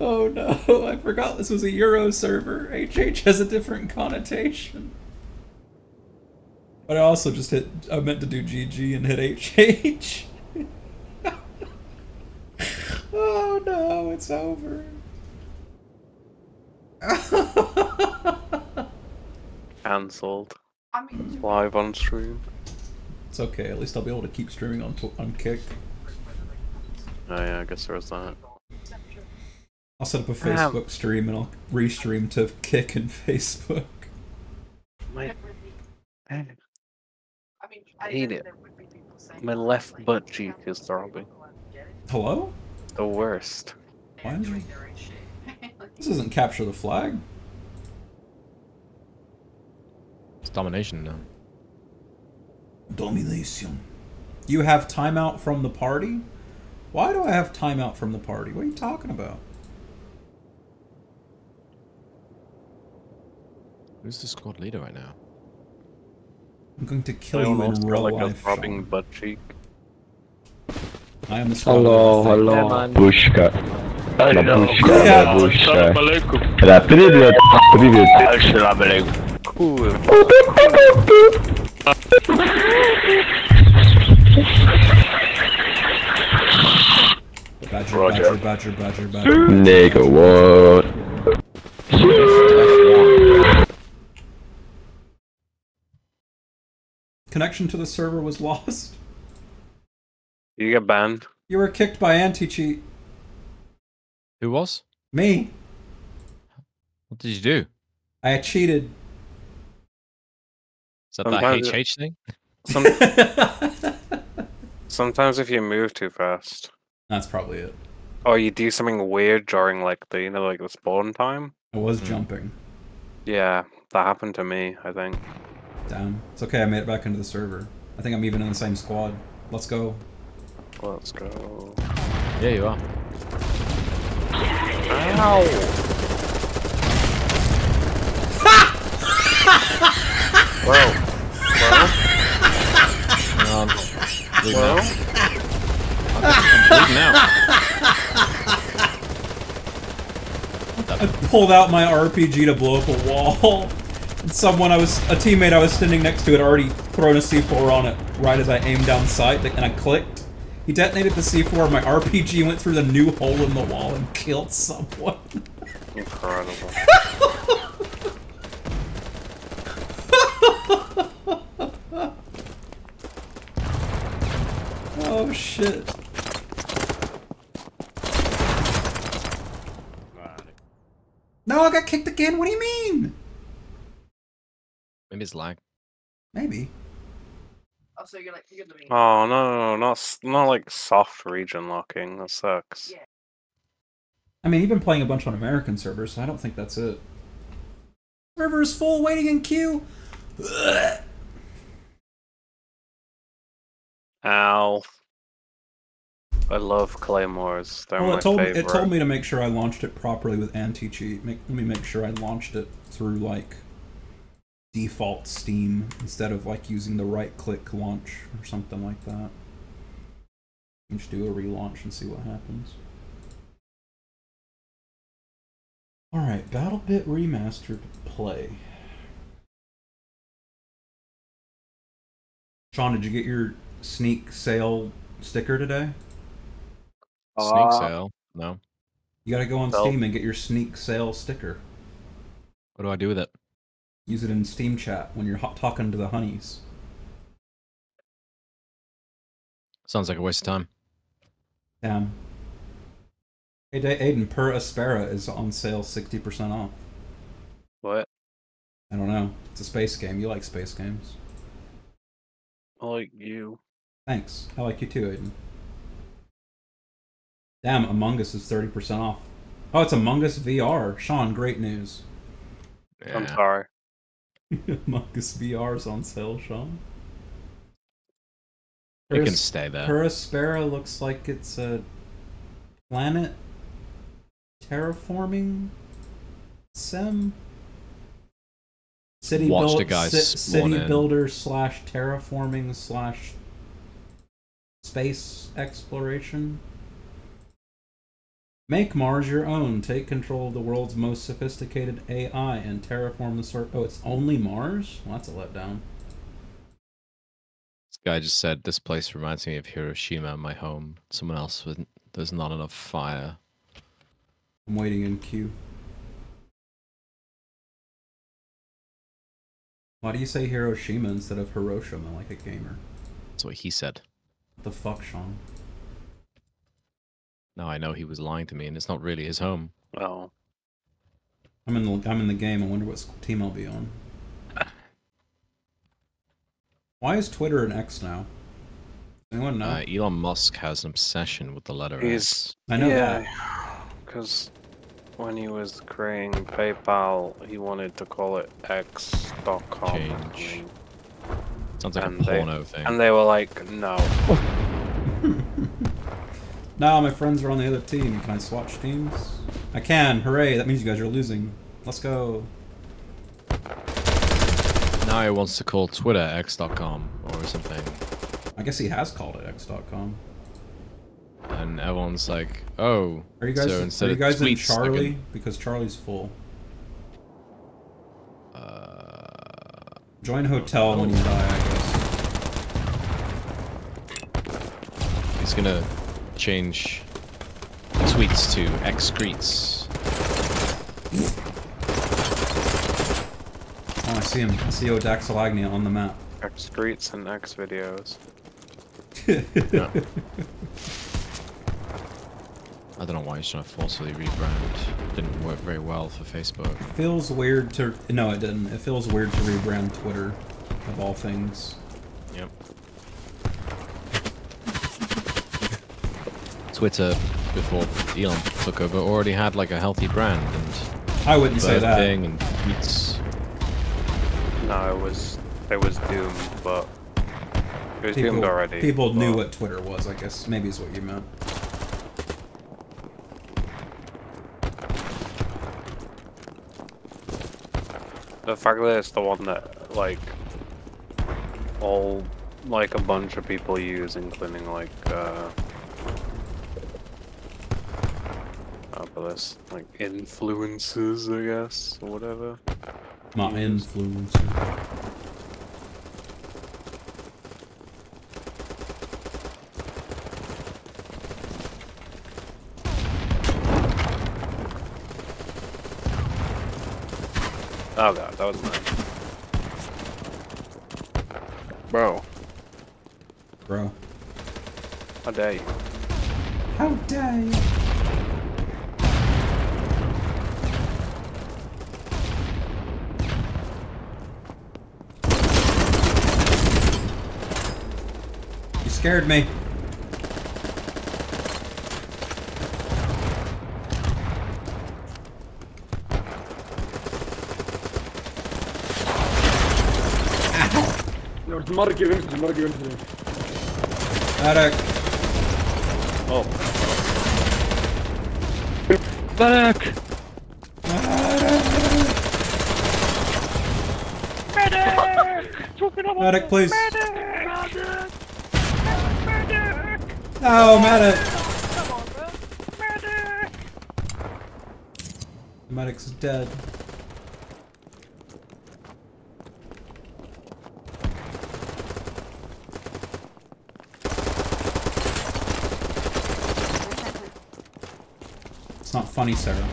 Oh no, I forgot this was a Euro server. HH has a different connotation. But I also just hit, I meant to do GG and hit HH. Oh no, it's over. Cancelled. I mean, live on stream. It's okay, at least I'll be able to keep streaming on Kick. Oh yeah, I guess there was that. I'll set up a Facebook stream and I'll restream to Kick and Facebook. My... I hate it. My left butt cheek is throbbing. Hello? The worst. Why is it... This isn't capture the flag. It's domination now. Domination. You have timeout from the party? Why do I have timeout from the party? What are you talking about? Who's the squad leader right now? I'm going to kill you in real life. A throbbing butt cheek. I am the squad leader. Bushka. Babushka. Привет, привет. Assalamu alaikum. Cool. Badger, Roger. Badger, badger, badger, badger. Nigga, what? Connection to the server was lost. You got banned. You were kicked by anti-cheat. Who was? Me. What did you do? I cheated. Is that sometimes that HH thing? Sometimes if you move too fast. That's probably it. Or you do something weird during like the, you know, like the spawn time. I was jumping. Yeah, that happened to me, I think. Damn. It's okay, I made it back into the server. I think I'm even in the same squad. Let's go. Let's go. Yeah, you are. Ow! Whoa. Whoa. I'm bleeding out. I pulled out my RPG to blow up a wall. Someone I was, a teammate I was standing next to had already thrown a C4 on it right as I aimed down sight, and I clicked. He detonated the C4, my RPG went through the new hole in the wall and killed someone. Incredible. Oh shit. No, I got kicked again, what do you mean? Maybe it's lag. Maybe. Oh, so you're like, you're doing it. Oh, no, not like soft region locking. That sucks. Yeah. I mean, he's been playing a bunch on American servers, so I don't think that's it. Server is full, waiting in queue. Ugh. Ow. I love claymores. They're well, my favorite. It told me to make sure I launched it properly with anti-cheat. Let me make sure I launched it through, like, default Steam instead of, like, using the right-click launch or something like that. You just do a relaunch and see what happens. Alright, Battlebit Remastered, play. Sean, did you get your sneak sale sticker today? Sneak sale? No. You gotta go on Steam and get your sneak sale sticker. What do I do with it? Use it in Steam chat when you're talking to the honeys. Sounds like a waste of time. Damn. Hey, Aiden, Per Aspera is on sale 60% off. What? I don't know. It's a space game. You like space games. I like you. Thanks. I like you too, Aiden. Damn, Among Us is 30% off. Oh, it's Among Us VR. Sean, great news. Yeah. I'm sorry. Among Us VR's on sale, Sean. It can stay there. Per Aspera looks like it's a planet terraforming sim. City, city builder slash terraforming slash space exploration. Make Mars your own. Take control of the world's most sophisticated AI and terraform the surface. Oh, it's only Mars? Well, that's a letdown. This guy just said, "This place reminds me of Hiroshima, my home." Someone else with, "There's not enough fire." I'm waiting in queue. Why do you say Hiroshima instead of Hiroshima like a gamer? That's what he said. What the fuck, Sean? No, I know he was lying to me, and it's not really his home. Well, I'm in the game. I wonder what team I'll be on. Why is Twitter an X now? Anyone know? Elon Musk has an obsession with the letter X. I know that. Because when he was creating PayPal, he wanted to call it X.com. Change. Sounds like a porno thing. And they were like, no. No, my friends are on the other team. Can I swatch teams? I can. Hooray! That means you guys are losing. Let's go. Now he wants to call Twitter X.com or something. I guess he has called it X.com. And everyone's like, "Oh, are you guys? So instead of tweets, in Charlie? Because Charlie's full." Join hotel when you die, I guess. He's gonna change tweets to excretes. Oh, I see him. I see Odaxelagnia on the map. Excretes and X videos. No. I don't know why he's trying to forcefully rebrand. Didn't work very well for Facebook. It feels weird to... No, it didn't. It feels weird to rebrand Twitter, of all things. Yep. Twitter, before Elon took over, already had like a healthy brand, and I wouldn't say that. And tweets. No, it was doomed, but it was doomed already. People knew what Twitter was, I guess. Maybe is what you meant. The fact that it's the one that like all like a bunch of people use, including like. Like influences, I guess, or whatever. My influencer. Oh god, that was mine. Bro. Bro. How dare you? How dare you? scared me. No, it's Mark events, it's Mark events. Barak. Oh. Barak! Medic! Medic, please. No, medic! Come on, bro. Medic! The medic's dead. It's not funny, Sarah.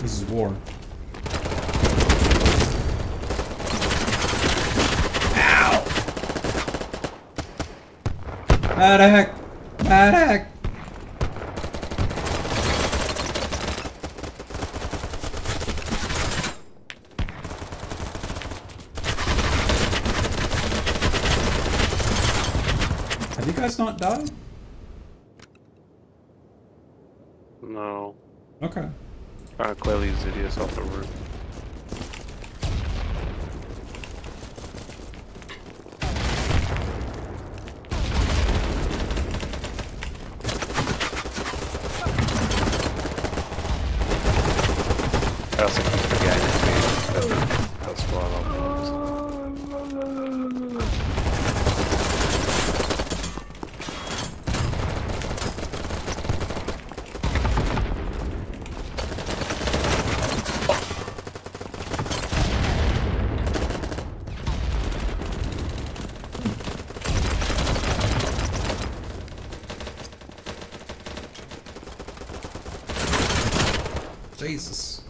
This is war. Ow! Medic! Medic! Have you guys not died? No. Okay. Clearly Zidius off the roof. Jesus.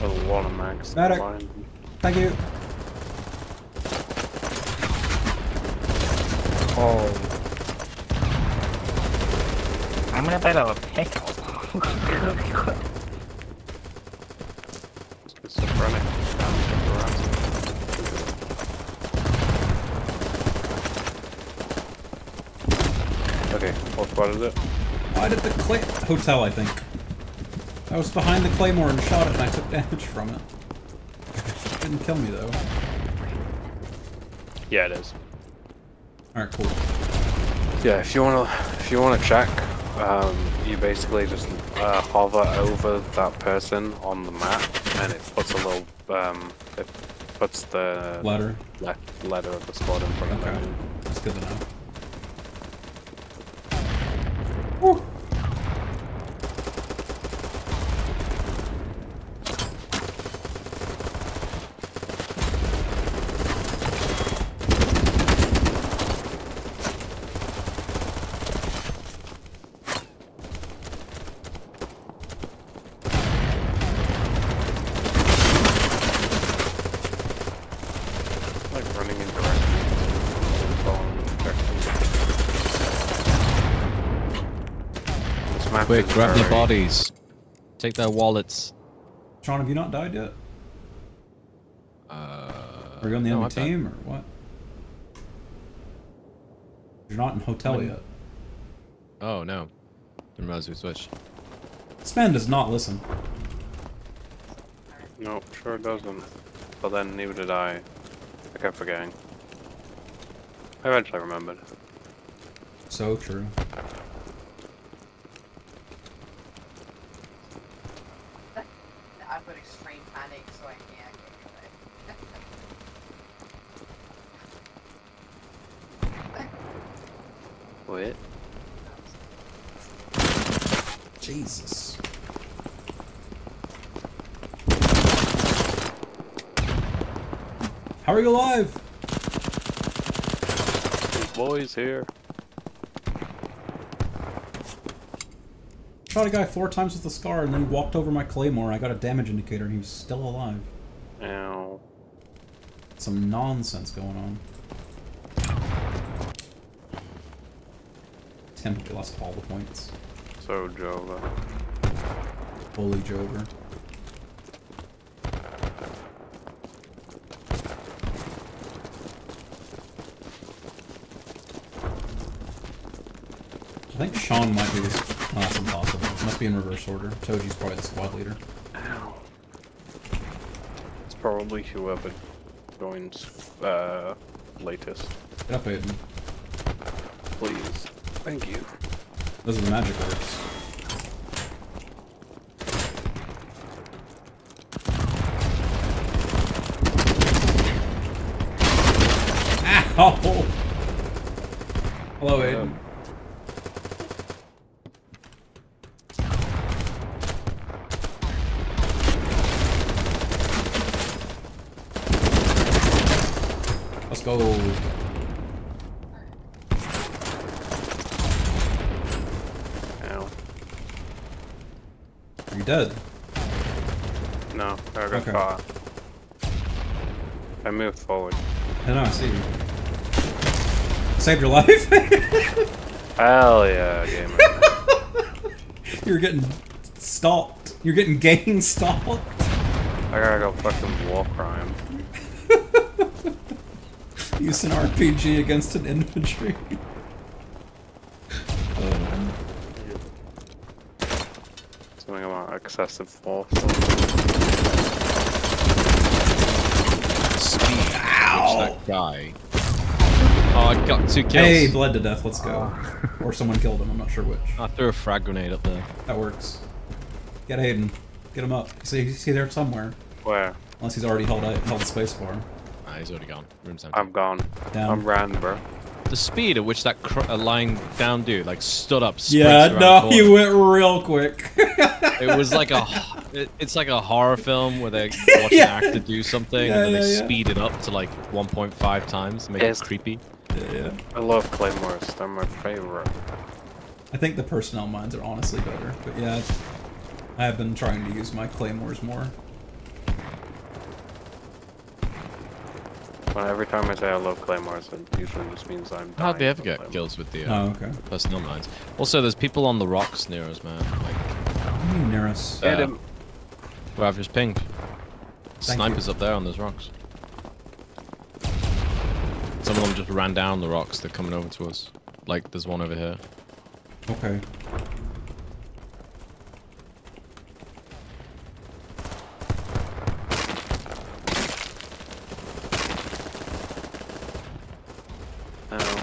A lot of mags. Medic. Thank you. Oh. I'm gonna bet a pickle. It's schizophrenic. Okay, what spot is it? I did the clay hotel, I think. I was behind the claymore and shot it and I took damage from it. It didn't kill me though. Yeah, it is. Alright, cool. Yeah, if you wanna check, you basically just hover over that person on the map and it puts a little it puts the letter of the spot in front of them. Okay. That's good to know. Woo. Quick, grab their bodies. Take their wallets. Sean, have you not died yet? Are you on the other team or what? You're not in hotel yet. Oh no. Didn't realize we switched. This man does not listen. No, sure doesn't. But then neither did I. I kept forgetting. I eventually remembered. So true. It. Jesus. How are you alive? Big boys here. Shot a guy 4 times with a scar and then walked over my claymore. I got a damage indicator and he was still alive. Ow. Some nonsense going on. He lost all the points. So Jover. Holy Jover. I think Sean might be this. Oh, that's impossible. It must be in reverse order. Toji's probably the squad leader. Ow. It's probably whoever joins latest. Get up, Aiden. Please. Thank you. Those are the magic words. Ow! Hello, Aiden. Let's go. Ow. Are you dead? No, I got caught. I moved forward. I know, I see you. Saved your life? Hell yeah, gamer. You're getting stalked. You're getting gang stalked. I gotta go fucking war crime. Use an RPG against an infantry. Something about excessive force. Speed. Ow! That guy. Oh, I got 2 kills. Hey, bled to death, let's go. Or someone killed him, I'm not sure which. I threw a frag grenade up there. That works. Get Hayden. Get him up. Is he there somewhere? Where? Unless he's already held space for him. Nah, he's already gone. Room's empty. I'm gone. Down. I'm random, bro. The speed at which that lying down dude like stood up. Yeah, no, he went real quick. It was like a... It's like a horror film where they watch an actor do something and then they speed it up to like 1.5 times to make it creepy. Yeah. I love Claymores, they're my favorite. I think the personnel mines are honestly better, but yeah, I have been trying to use my Claymores more. Well, every time I say I love Claymores, it usually just means I'm dying. How'd they ever get kills with the personnel mines? Also, there's people on the rocks near us, man. Like, what do you mean near us? Hit him. Well, I've just pinged. Snipers up there on those rocks. Some of them just ran down the rocks, they're coming over to us. Like, there's one over here. Okay. Oh.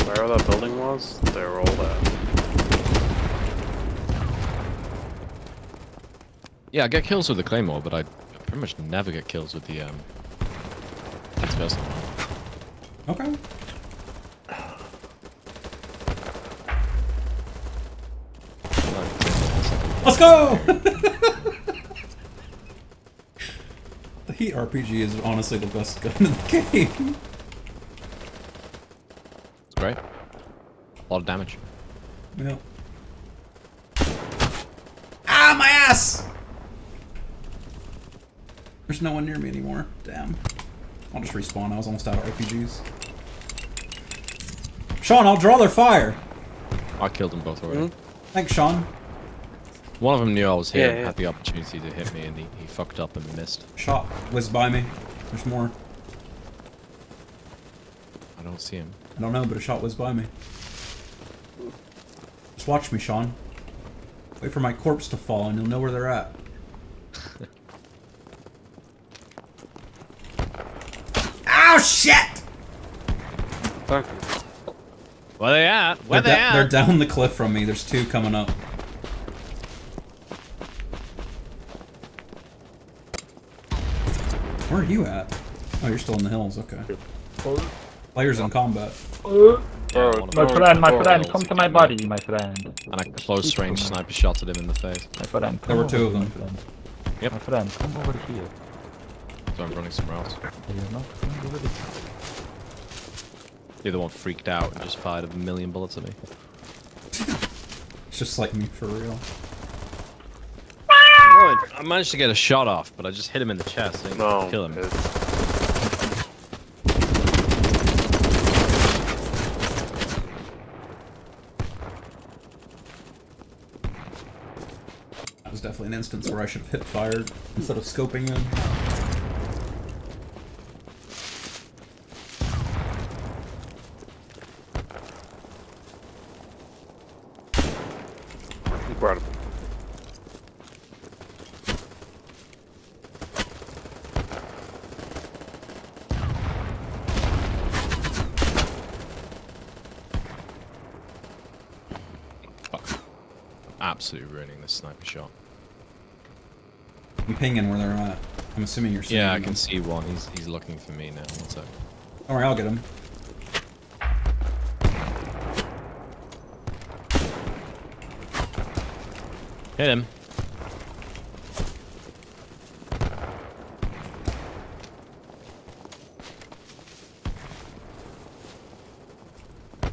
Where that building was, they were all there. Yeah, I get kills with the Claymore, but I pretty much never get kills with the personal. Okay. Let's go! The HEAT RPG is honestly the best gun in the game. It's great. A lot of damage. Yeah. Ah, my ass! There's no one near me anymore. Damn. I'll just respawn. I was almost out of RPGs. Sean, I'll draw their fire. I killed them both already. Mm-hmm. Thanks, Sean. One of them knew I was here. Had the opportunity to hit me, and he fucked up and missed. Shot whizzed by me. There's more. I don't see him. I don't know, but a shot whizzed by me. Just watch me, Sean. Wait for my corpse to fall, and you'll know where they're at. Oh shit! Fuck. Where they at? Where they at? They're down the cliff from me. There's 2 coming up. Where are you at? Oh, you're still in the hills. Okay. Players in combat. My friend, come to my body, my friend. And a close range sniper shot at him in the face. My friend, there were 2 of them. Yep. My friend, come over here. So I'm running somewhere else. The other one freaked out and just fired 1,000,000 bullets at me. It's just like me for real. I managed to get a shot off, but I just hit him in the chest and kill him. That was definitely an instance where I should have hit fired instead of scoping in. incredible. Fuck. Absolutely ruining this sniper shot. I'm pinging where they're at. I'm assuming you're seeing them. I can see one. He's looking for me now. One sec. All right, I'll get him. Hit him.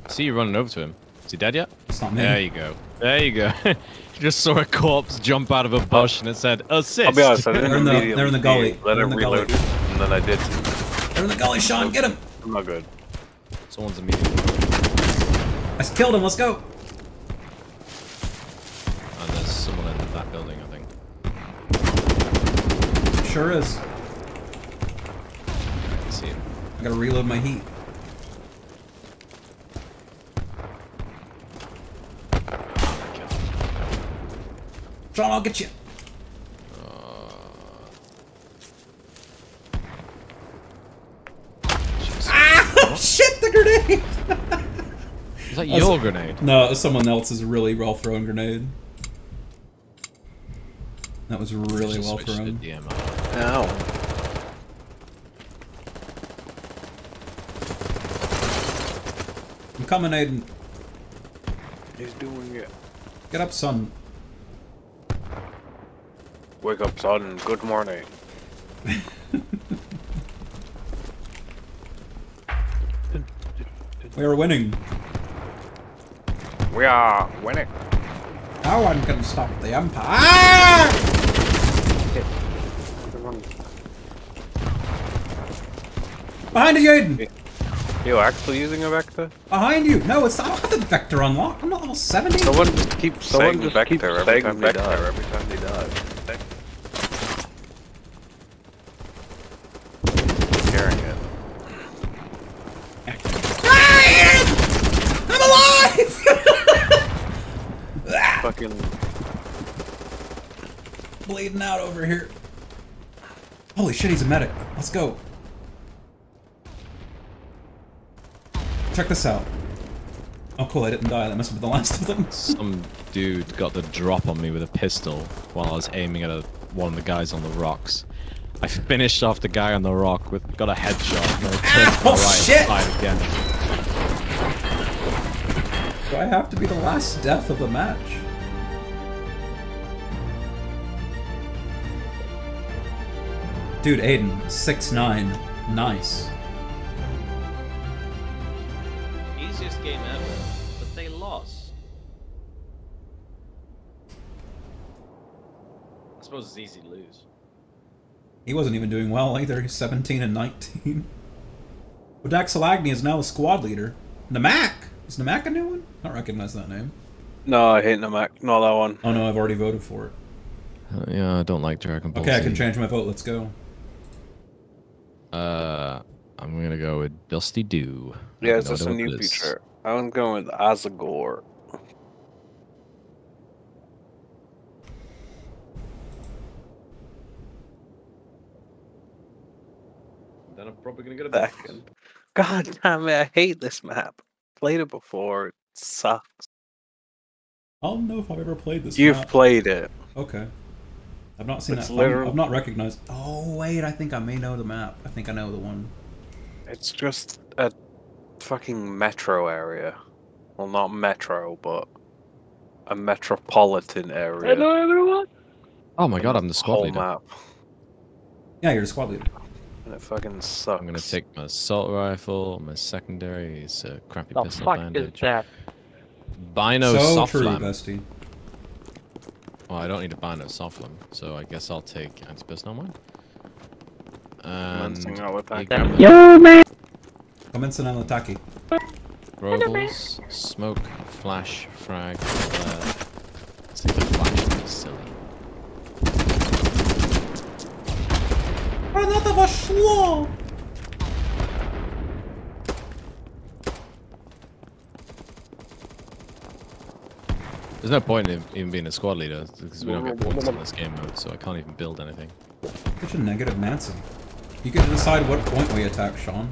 See you running over to him. Is he dead yet? It's not me. There you go. There you go. Just saw a corpse jump out of a bush and it said, assist. I'll be honest, I didn't they're in the gully. Let him reload. And then I did. They're in the gully, Sean. Get him. I'm not good. Someone's immediately. I killed him. Let's go. And there's someone in that building, I think. Sure is. I can see him. I gotta reload my heat. John, I'll get you. Ah! Shit, the grenade! Is that your grenade? No, it was someone else's really well thrown grenade. That was really well thrown. Ow. I'm coming, Aiden. He's doing it. Get up, son. Wake up, son. Good morning. We are winning. We are winning. No one can stop the Empire. Behind you, Aiden! You're actually using a Vector? Behind you! No, it's not. I don't have the Vector unlocked. I'm not level 70. Someone just keeps saying Vector every time they die. Bleeding out over here. Holy shit, he's a medic. Let's go. Check this out. Oh cool, I didn't die. That must have been the last of them. Some dude got the drop on me with a pistol while I was aiming at one of the guys on the rocks. I finished off the guy on the rock with got a headshot. And I turned to my right and died again. Do I have to be the last death of the match? Dude, Aiden, 6-9. Nice. Easiest game ever, but they lost. I suppose it's easy to lose. He wasn't even doing well either. He's 17 and 19. Odaxelagnia is now a squad leader. Namak! Is Namak a new one? I don't recognize that name. No, I hate Namak. Not that one. Oh no, I've already voted for it. Yeah, I don't like Dragon Ball Z. Okay, I can change my vote. Let's go. I'm gonna go with Dusty Dew. Yeah, is this a new feature? I'm going with Azagor. Then I'm probably gonna go to Beckham. God damn it! I hate this map. Played it before. It sucks. I don't know if I've ever played this. You've played it. Okay. I've not seen that. I've not recognized. Oh wait, I think I may know the map. I think I know the one. It's just a fucking metro area. Well, not metro, but a metropolitan area. Hello, everyone. Oh my god, I'm the squad leader. Map. Yeah, you're the squad leader. And it fucking sucks. I'm gonna take my assault rifle. My secondary is a crappy pistol bandage. The fuck is that? Bino soft lamp. So true, bestie. Well, I don't need to buy no soft limb, so I guess I'll take anti-personnel mine. Yo, man! Commencing on Taki. Robles, smoke, flash, frag, let's take the flash, it's silly. Granata вошла! There's no point in even being a squad leader because we don't get points in this game mode, so I can't even build anything. Such a negative Nancy. You can decide what point we attack, Sean.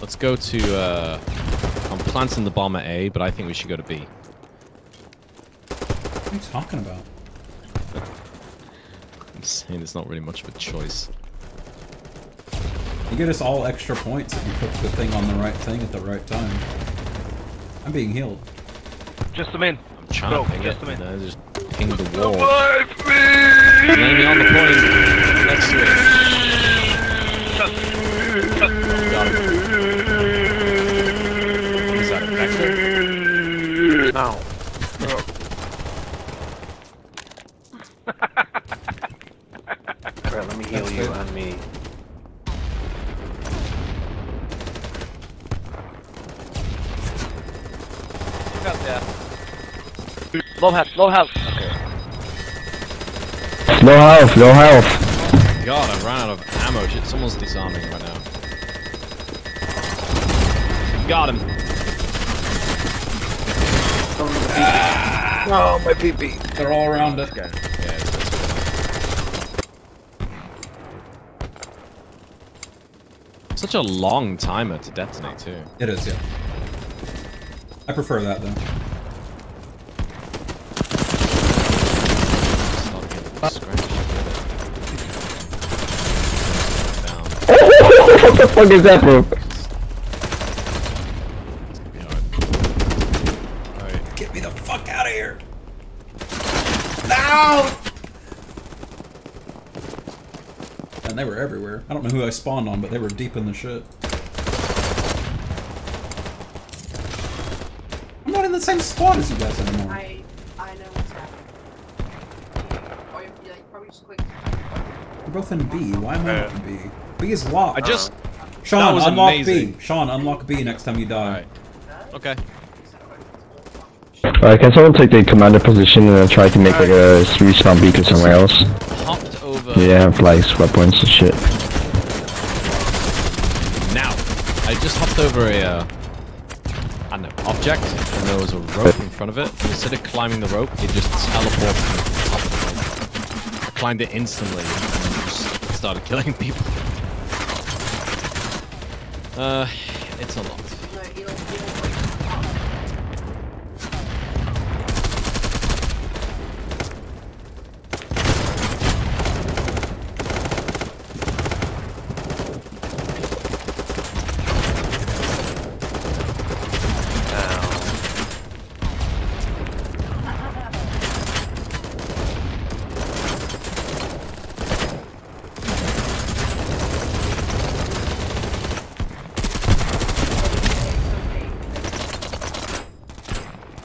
Let's go to, I'm planting the bomb at A, but I think we should go to B. What are you talking about? I'm saying there's not really much of a choice. You get us all extra points if you put the thing on the right thing at the right time. I'm being healed. Just them in. I'm trying to ping it. Just ping the wall. Maybe on the point. Next to it. Got it. Is that Vector? No. Alright, let me heal That's you it. And me. Out there. Low health, low health. Okay. Low health, low health. God, I ran out of ammo. Shit, someone's disarming right now. Got him. Oh, my PP. They're all around us. Okay. Yeah, such a long timer to detonate too. It is, yeah. I prefer that though. What the fuck is that, bro? It's gonna be hard. Alright. Get me the fuck out of here! No! And they were everywhere. I don't know who I spawned on, but they were deep in the shit. The same squad as you guys anymore. I know what's happening. Or you're like, probably just quick. We're both in B. Why am I not in B? B is locked. I just Sean, unlock amazing. B. Sean, unlock B next time you die. Right. Okay. Alright, can someone take the commander position and try to make like a respawn beacon somewhere else? Hopped over. Yeah, flags, weapons and shit. Now, I just hopped over a an object, and there was a rope in front of it. Instead of climbing the rope, it just teleported. I climbed it instantly and just started killing people. It's a lot.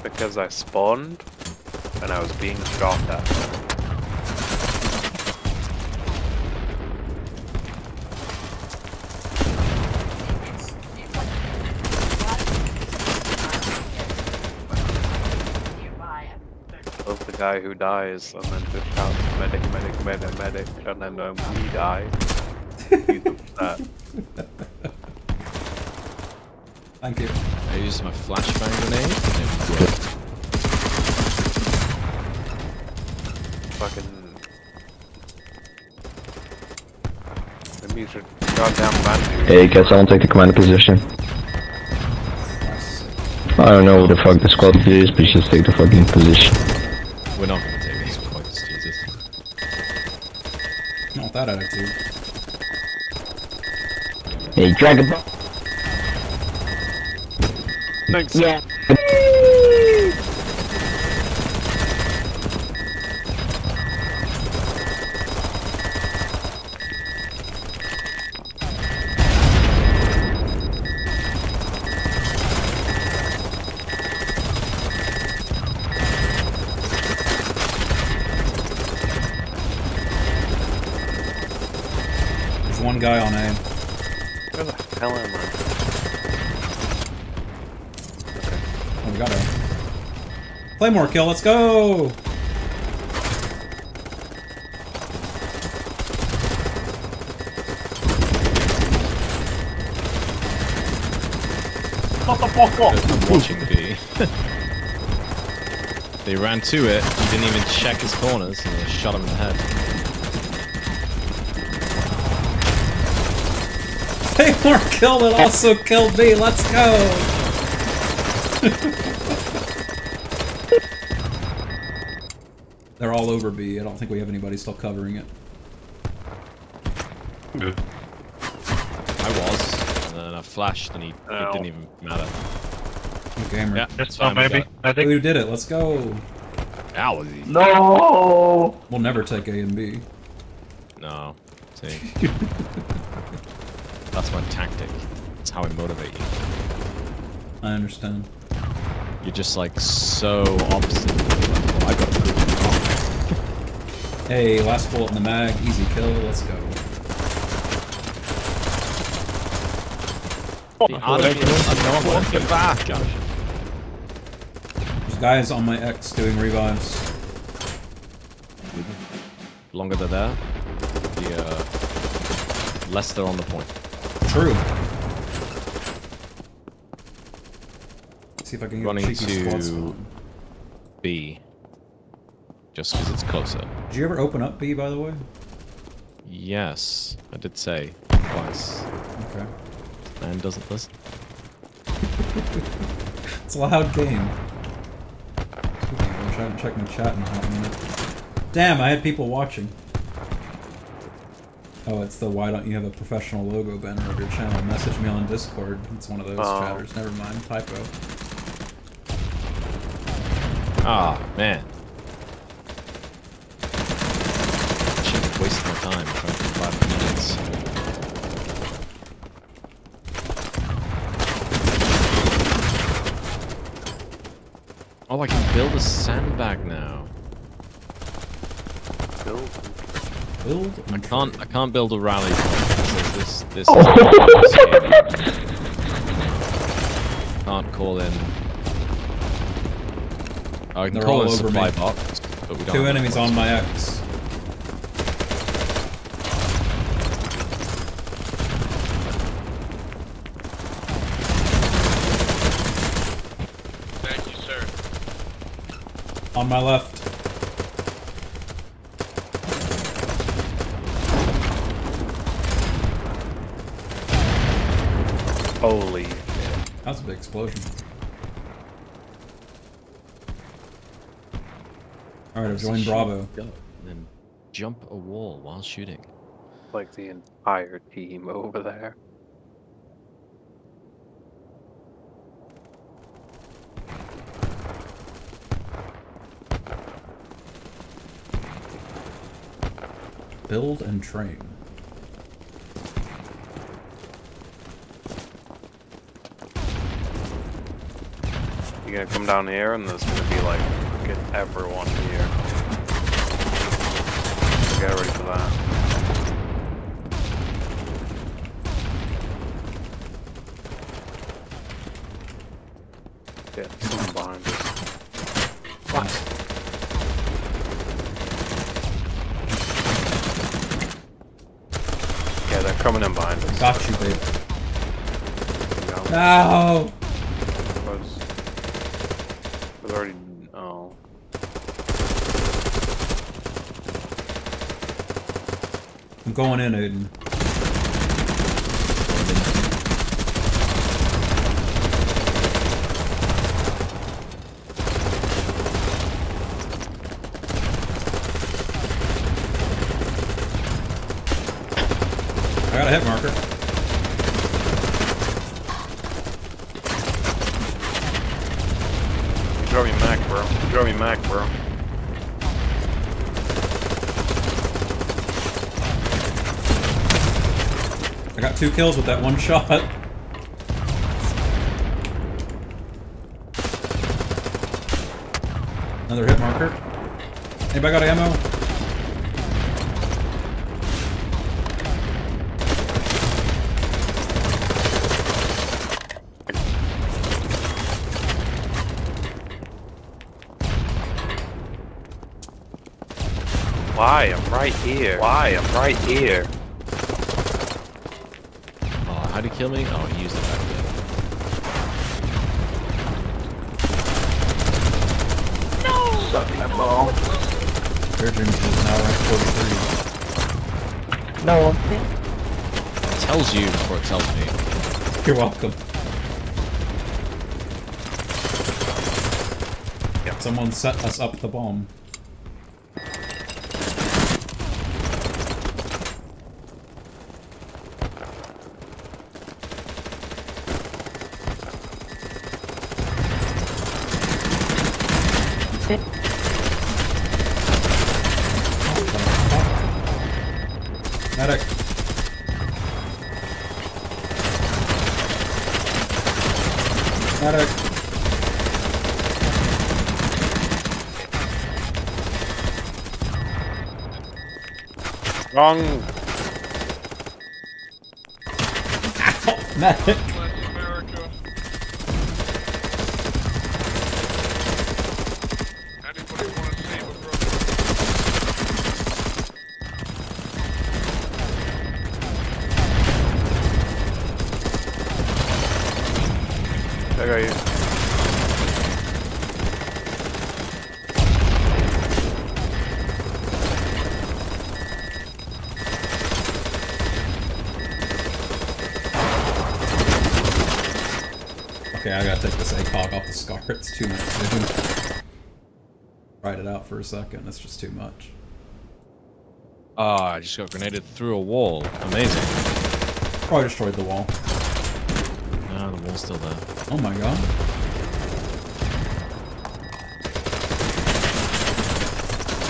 Because I spawned and I was being shot at. Both the guy who dies and then just shout medic, medic, medic, medic, and then we die. He's upset. Thank you. I used my flashbang grenade and it worked. Fucking... the music goddamn bandit. Hey, can someone take the commander position? I don't know what the fuck the squad is, but just take the fucking position. We're not gonna take these points, Jesus. Not that attitude. Hey, Dragon Ball! Thanks. Yeah. There's one guy on A. Where the hell am I? We got it. Claymore kill, let's go! What the fuck? I'm watching B. They ran to it, he didn't even check his corners, and they shot him in the head. They were killed and also killed me, let's go! They're all over B, I don't think we have anybody still covering it. Good. I was, and then I flashed and it didn't even matter. Gamer. Yeah, that's fine, baby. I think we did it. Let's go. Alley. No. We'll never take A and B. No. See. That's my tactic. That's how I motivate you. I understand. You're just like so opposite. I got to prove it. Hey, last bullet in the mag, easy kill. Let's go. The enemy is walking back. Gosh. Guys on my X doing revives. Longer they're there, the less they're on the point. True. Let's see if I can get a cheeky squad spot. B. Just because it's closer. Did you ever open up B, by the way? Yes, I did say twice. Okay. And doesn't listen. It's a loud game. I haven't checked my chat in a hot minute. Damn, I had people watching. Oh, it's the why don't you have a professional logo banner of your channel. Message me on Discord. It's one of those chatters. Never mind, typo. Ah, oh, man. I should have wasted my time trying to 5 minutes. Oh, I can build a sandbag now. Build? I can't build a rally. This can't call in. Oh, I can call in supply box, but we don't. Two enemies on my X. On my left. Holy. That's a big explosion. Alright, I've joined Bravo. And then jump a wall while shooting. Like the entire team over there. Build and train. You're gonna come down here and there's gonna be like, get everyone here. So get ready for that. Get someone behind us. What? Coming in behind us. Got you, babe. No! I was already... Oh. I'm going in, Aiden. Hit marker. You drove me Mac, bro. You drove me Mac, bro. I got 2 kills with that one shot. Another hit marker. Anybody got ammo? Why? I'm right here. Why? I'm right here. Oh, how'd he kill me? Oh, he used the back. No! sucking that ball. Virgin is now ranked 43. No. It tells you before it tells me. You're welcome. Yep. Someone set us up the bomb. Medic. Medic. Wrong. Medic. Scar, it's too much vision. Ride it out for a second, that's just too much. Ah, I just got grenaded through a wall. Amazing. Probably destroyed the wall. No, the wall's still there. Oh my god.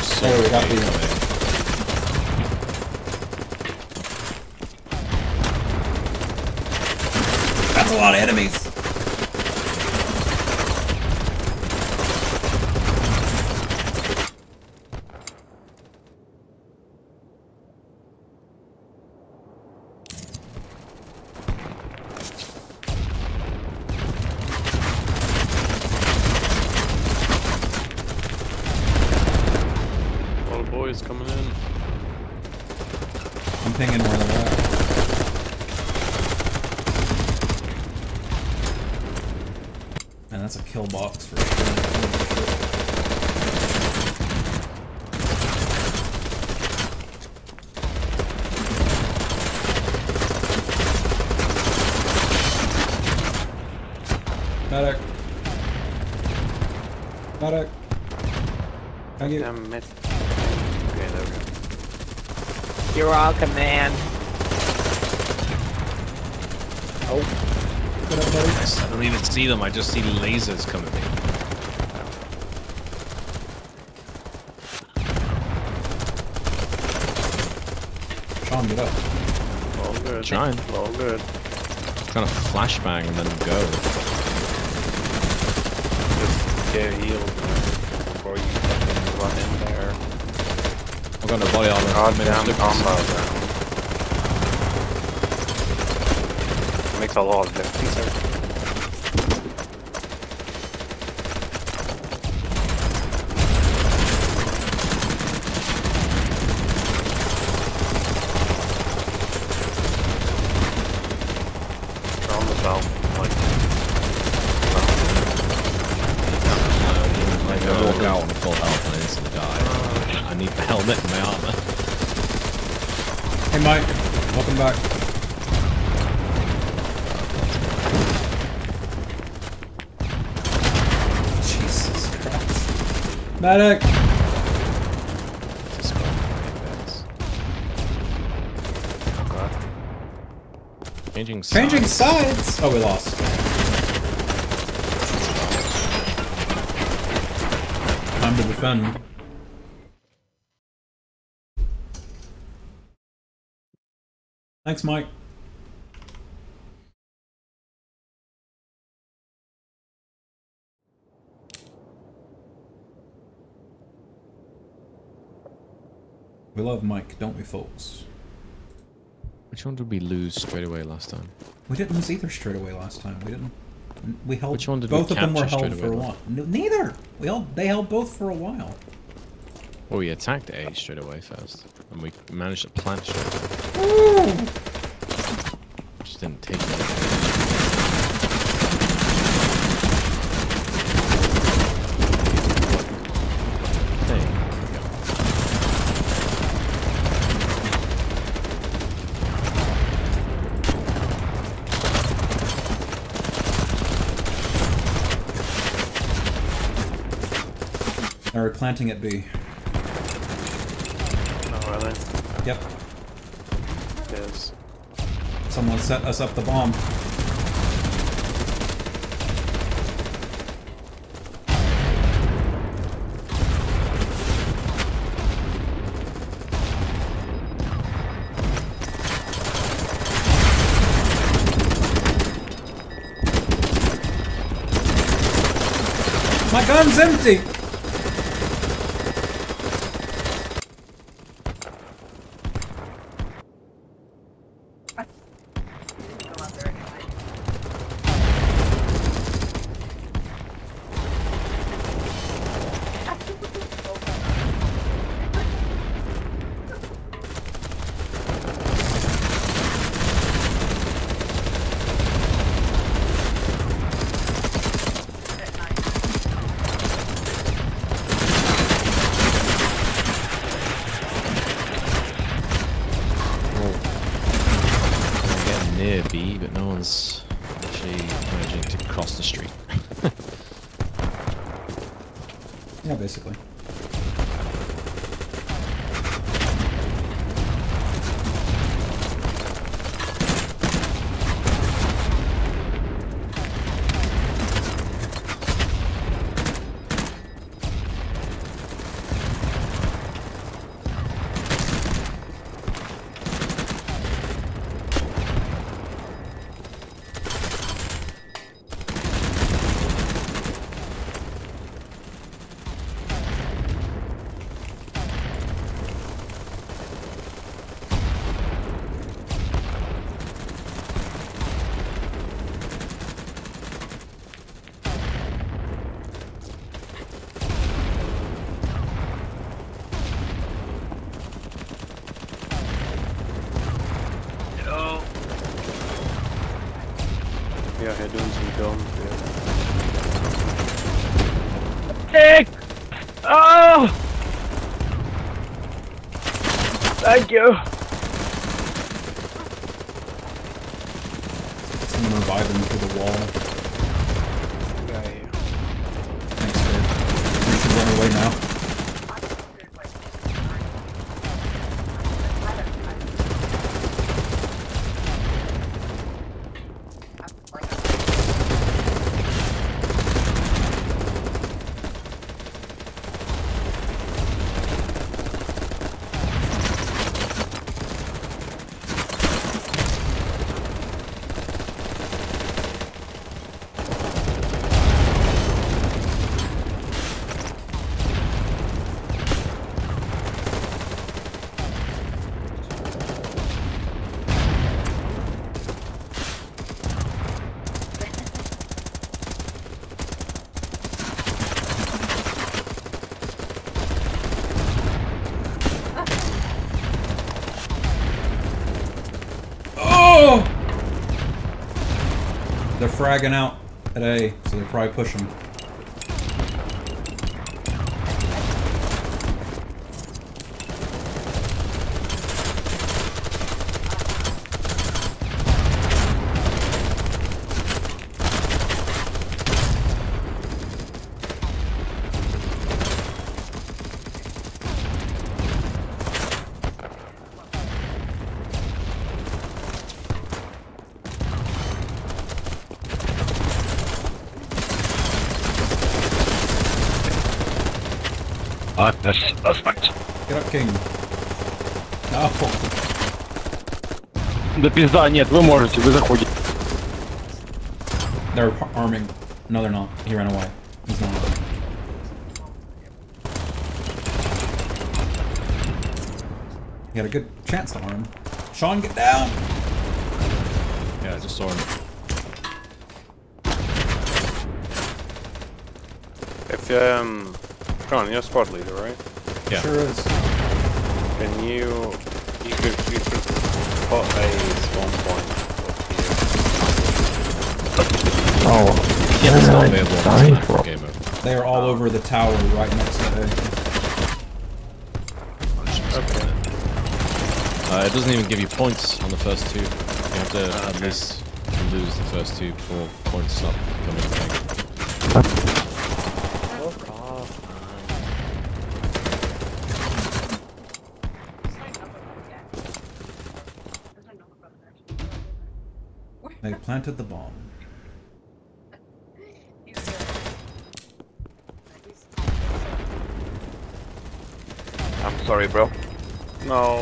So there we got the... That's a lot of enemies! Command. Oh. I don't even see them, I just see lasers coming at me. Sean, get up. All good. Sean. All good. Kind of flashbang and then go. Just get healed before you fucking run in there. I'm gonna volley on it. Goddamn combo. Makes a lot of difference. They're on the belt, like I walk out on the full health and I instantly die. I need the helmet and my armor. Hey Mike, welcome back. Jesus Christ. Medic! Just oh god. Changing sides. Changing sides! Oh, we lost. Time to defend. Thanks, Mike. We love Mike, don't we, folks? Which one did we lose straight away last time? We didn't lose either straight away last time. We didn't. We held. Which one did both we of them were held for a while. No, neither. We held. They held both for a while. Well, we attacked A straight away first, and we managed to plant straight away. Ooh. Just didn't take it. Or planting at B. Oh, are they? Yep. Yes. Someone set us up the bomb. My gun's empty! Thank you! Someone revive him through the wall. Okay. Thanks, dude. We should run away now. Fragging out at A, so they're probably pushing. Get up, King. No. Да пизда, нет, вы можете, вы заходите. They're arming. No, they're not. He ran away. He's not. He had a good chance to arm. Sean, get down! Yeah, I just saw him. If, Sean, you're squad leader, right? Yeah. Sure is. Can you could put a spawn point up here. Oh, yeah, it's not available. Game over. They are all over the tower right next to A. Okay. It doesn't even give you points on the first two. You have to at least lose the first two for points not coming back. They planted the bomb. I'm sorry, bro. No.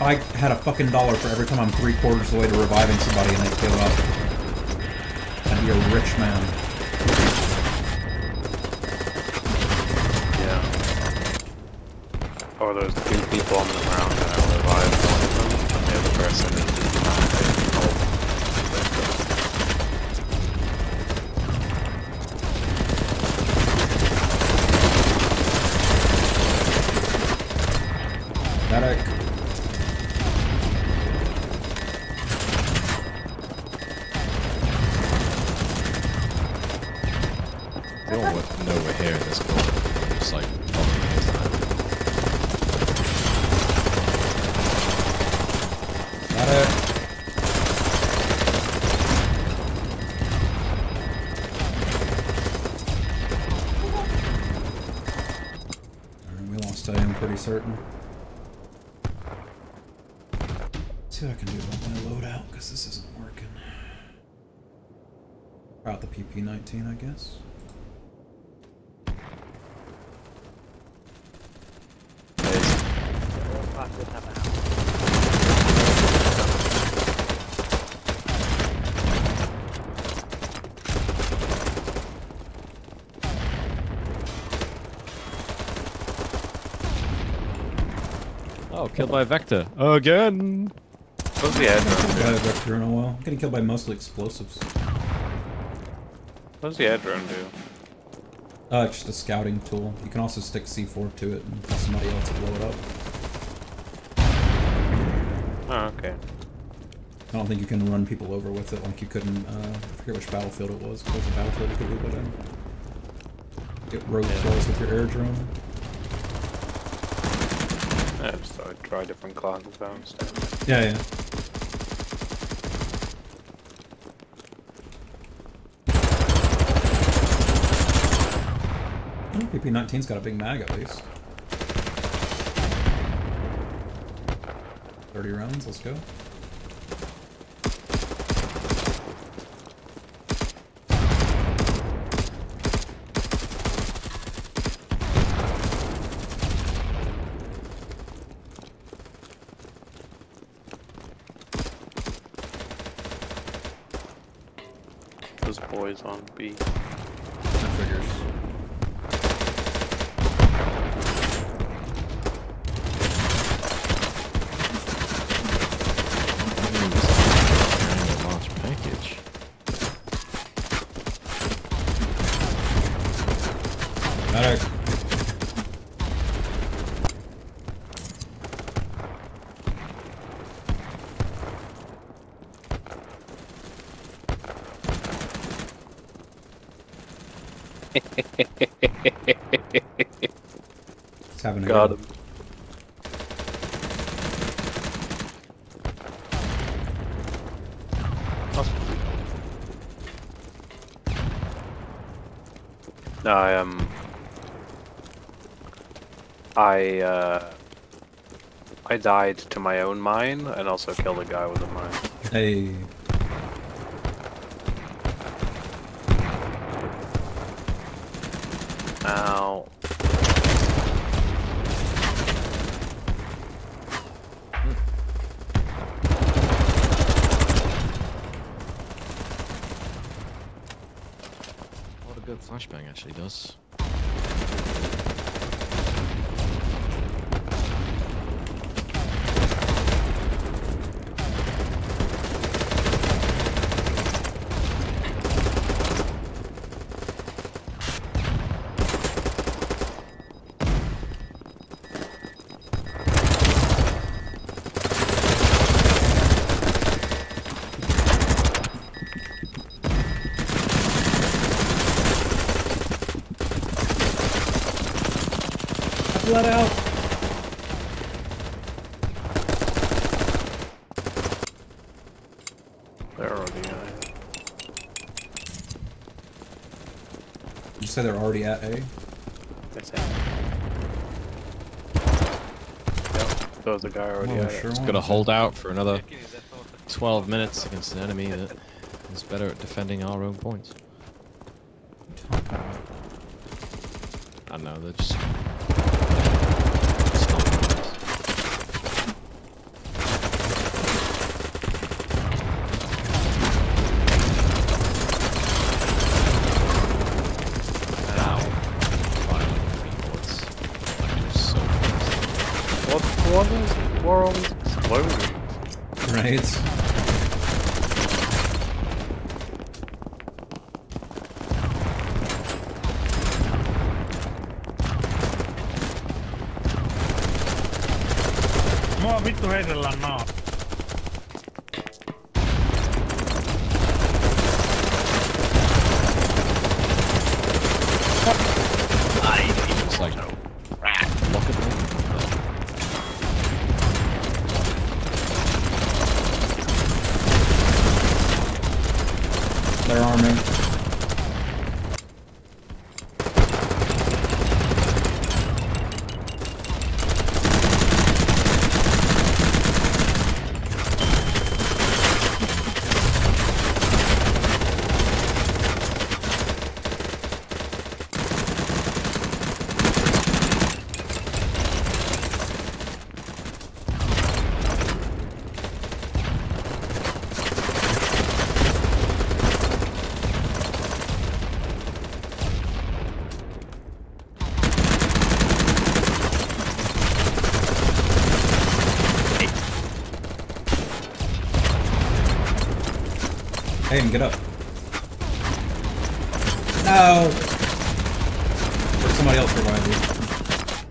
I had a fucking dollar for every time I'm 3/4 the way to reviving somebody and they kill up. I'd be a rich man. Yeah. Or there's two people on the ground and I revive one of them, and the other person is just not dead. Medic. Certain. Let's see what I can do about my loadout, because this isn't working. About the PP19, I guess. Killed by Vector. Again! What's the ad drone? By a Vector in a while. I'm getting killed by mostly explosives. What does the ad drone do? It's just a scouting tool. You can also stick C4 to it and have somebody else blow it up. Oh, okay. I don't think you can run people over with it like you couldn't, I forget which battlefield it was, but it was a battlefield you could do it in. Get rogue kills with your air drone. Yeah, so I try different classes though instead. Yeah, yeah. PP19's got a big mag at least. 30 rounds, let's go. On B. That figures. Launch package. Medic. Got him. No, I died to my own mine and also killed a guy with a mine. Hey. Ow. Flashbang actually does. blood out. They're already at A. You said they're already at A? That's it. Yep, there was a guy already at A. It's gonna hold out for another 12 minutes against an enemy that is better at defending our own points. I know, they're just... Get up. No! Or somebody else revive me. Let's go.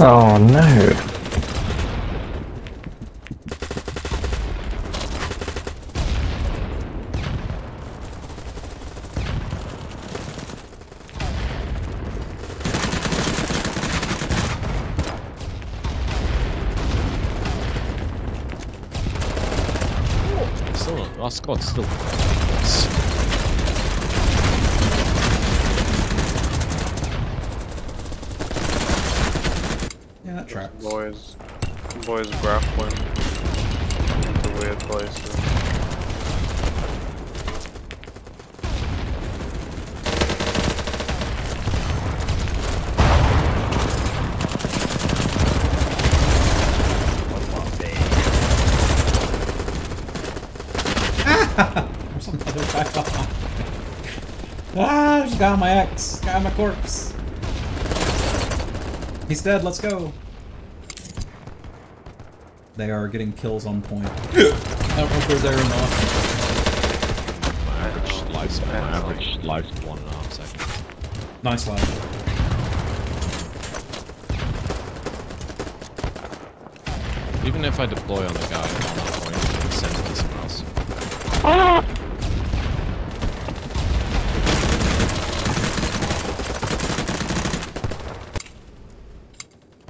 Oh no! Still, our squad's still. Tracks. Boys grappling into weird places. Ah! There's another guy behind me. Ah! I just got my axe. Got my corpse. He's dead. Let's go. They are getting kills on point. I don't know if they're there or not. My average life's 1.5 seconds. Nice life. Even if I deploy on the guy, I'm not going to send it to someone else. Ah!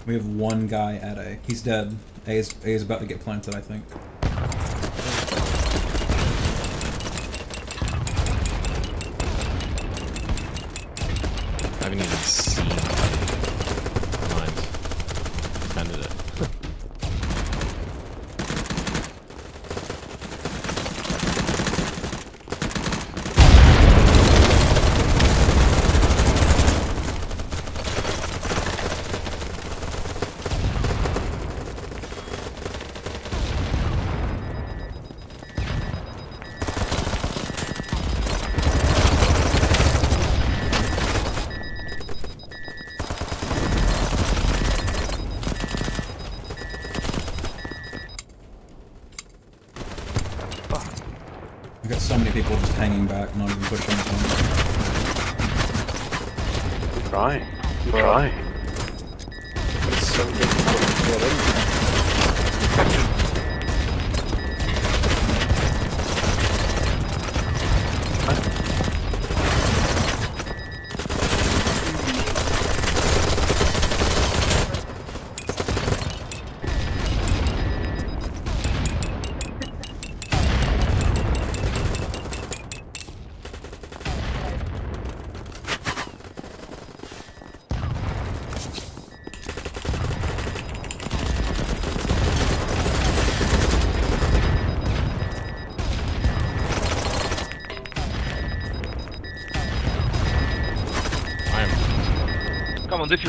We have one guy at A. He's dead. A is about to get planted, I think. I haven't even seen mine. Defended it.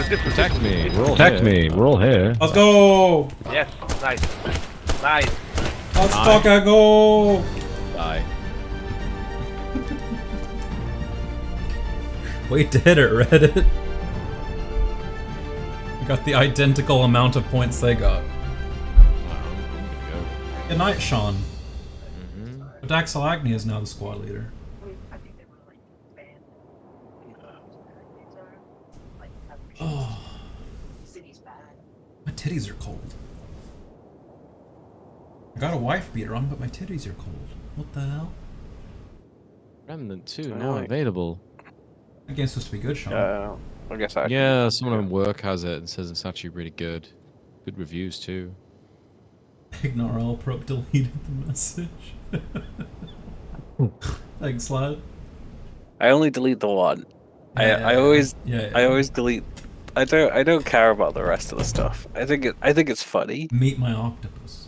Different. Protect me. We're all here. Let's go. Yes. Nice. Nice. Let's fucking go. Die. We did it, Reddit. We got the identical amount of points they got. Good night, Sean. But Odaxelagnia is now the squad leader. Titties are cold. I got a wife beater on, but my titties are cold. What the hell? Remnant 2 now available. That game's supposed to be good, Sean. I guess I can. Someone at work has it and says it's actually really good. Good reviews too. Ignore all prop deleted the message. Thanks, lad. I only delete the one. Yeah, I always delete. I don't care about the rest of the stuff. I think it's funny. Meet my octopus.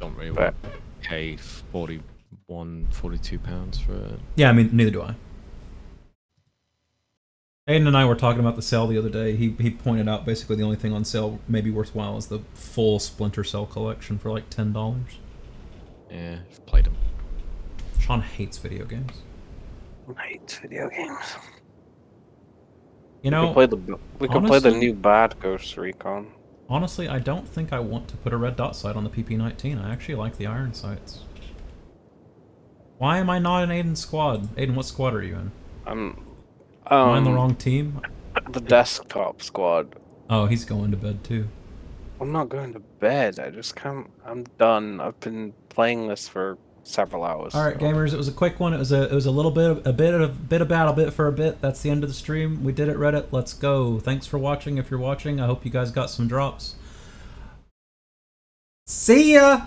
Don't really want to pay £42 for it. Yeah, I mean neither do I. Aiden and I were talking about the sale the other day. He pointed out basically the only thing on sale maybe worthwhile is the full Splinter Cell collection for like $10. Yeah, I've played them. Sean hates video games. I hate video games. You know, we can play the new bad Ghost Recon. Honestly, I don't think I want to put a red dot sight on the PP19. I actually like the iron sights. Why am I not in Aiden's squad? Aiden, what squad are you in? Am I in the wrong team? The desktop squad. Oh, he's going to bed too. I'm not going to bed. I just can't. I'm done. I've been playing this for several hours. All right, gamers, it was a quick one. It was a little bit of a bit of battle bit for a bit. That's the end of the stream. We did it, Reddit. Let's go. Thanks for watching. If you're watching, I hope you guys got some drops. See ya.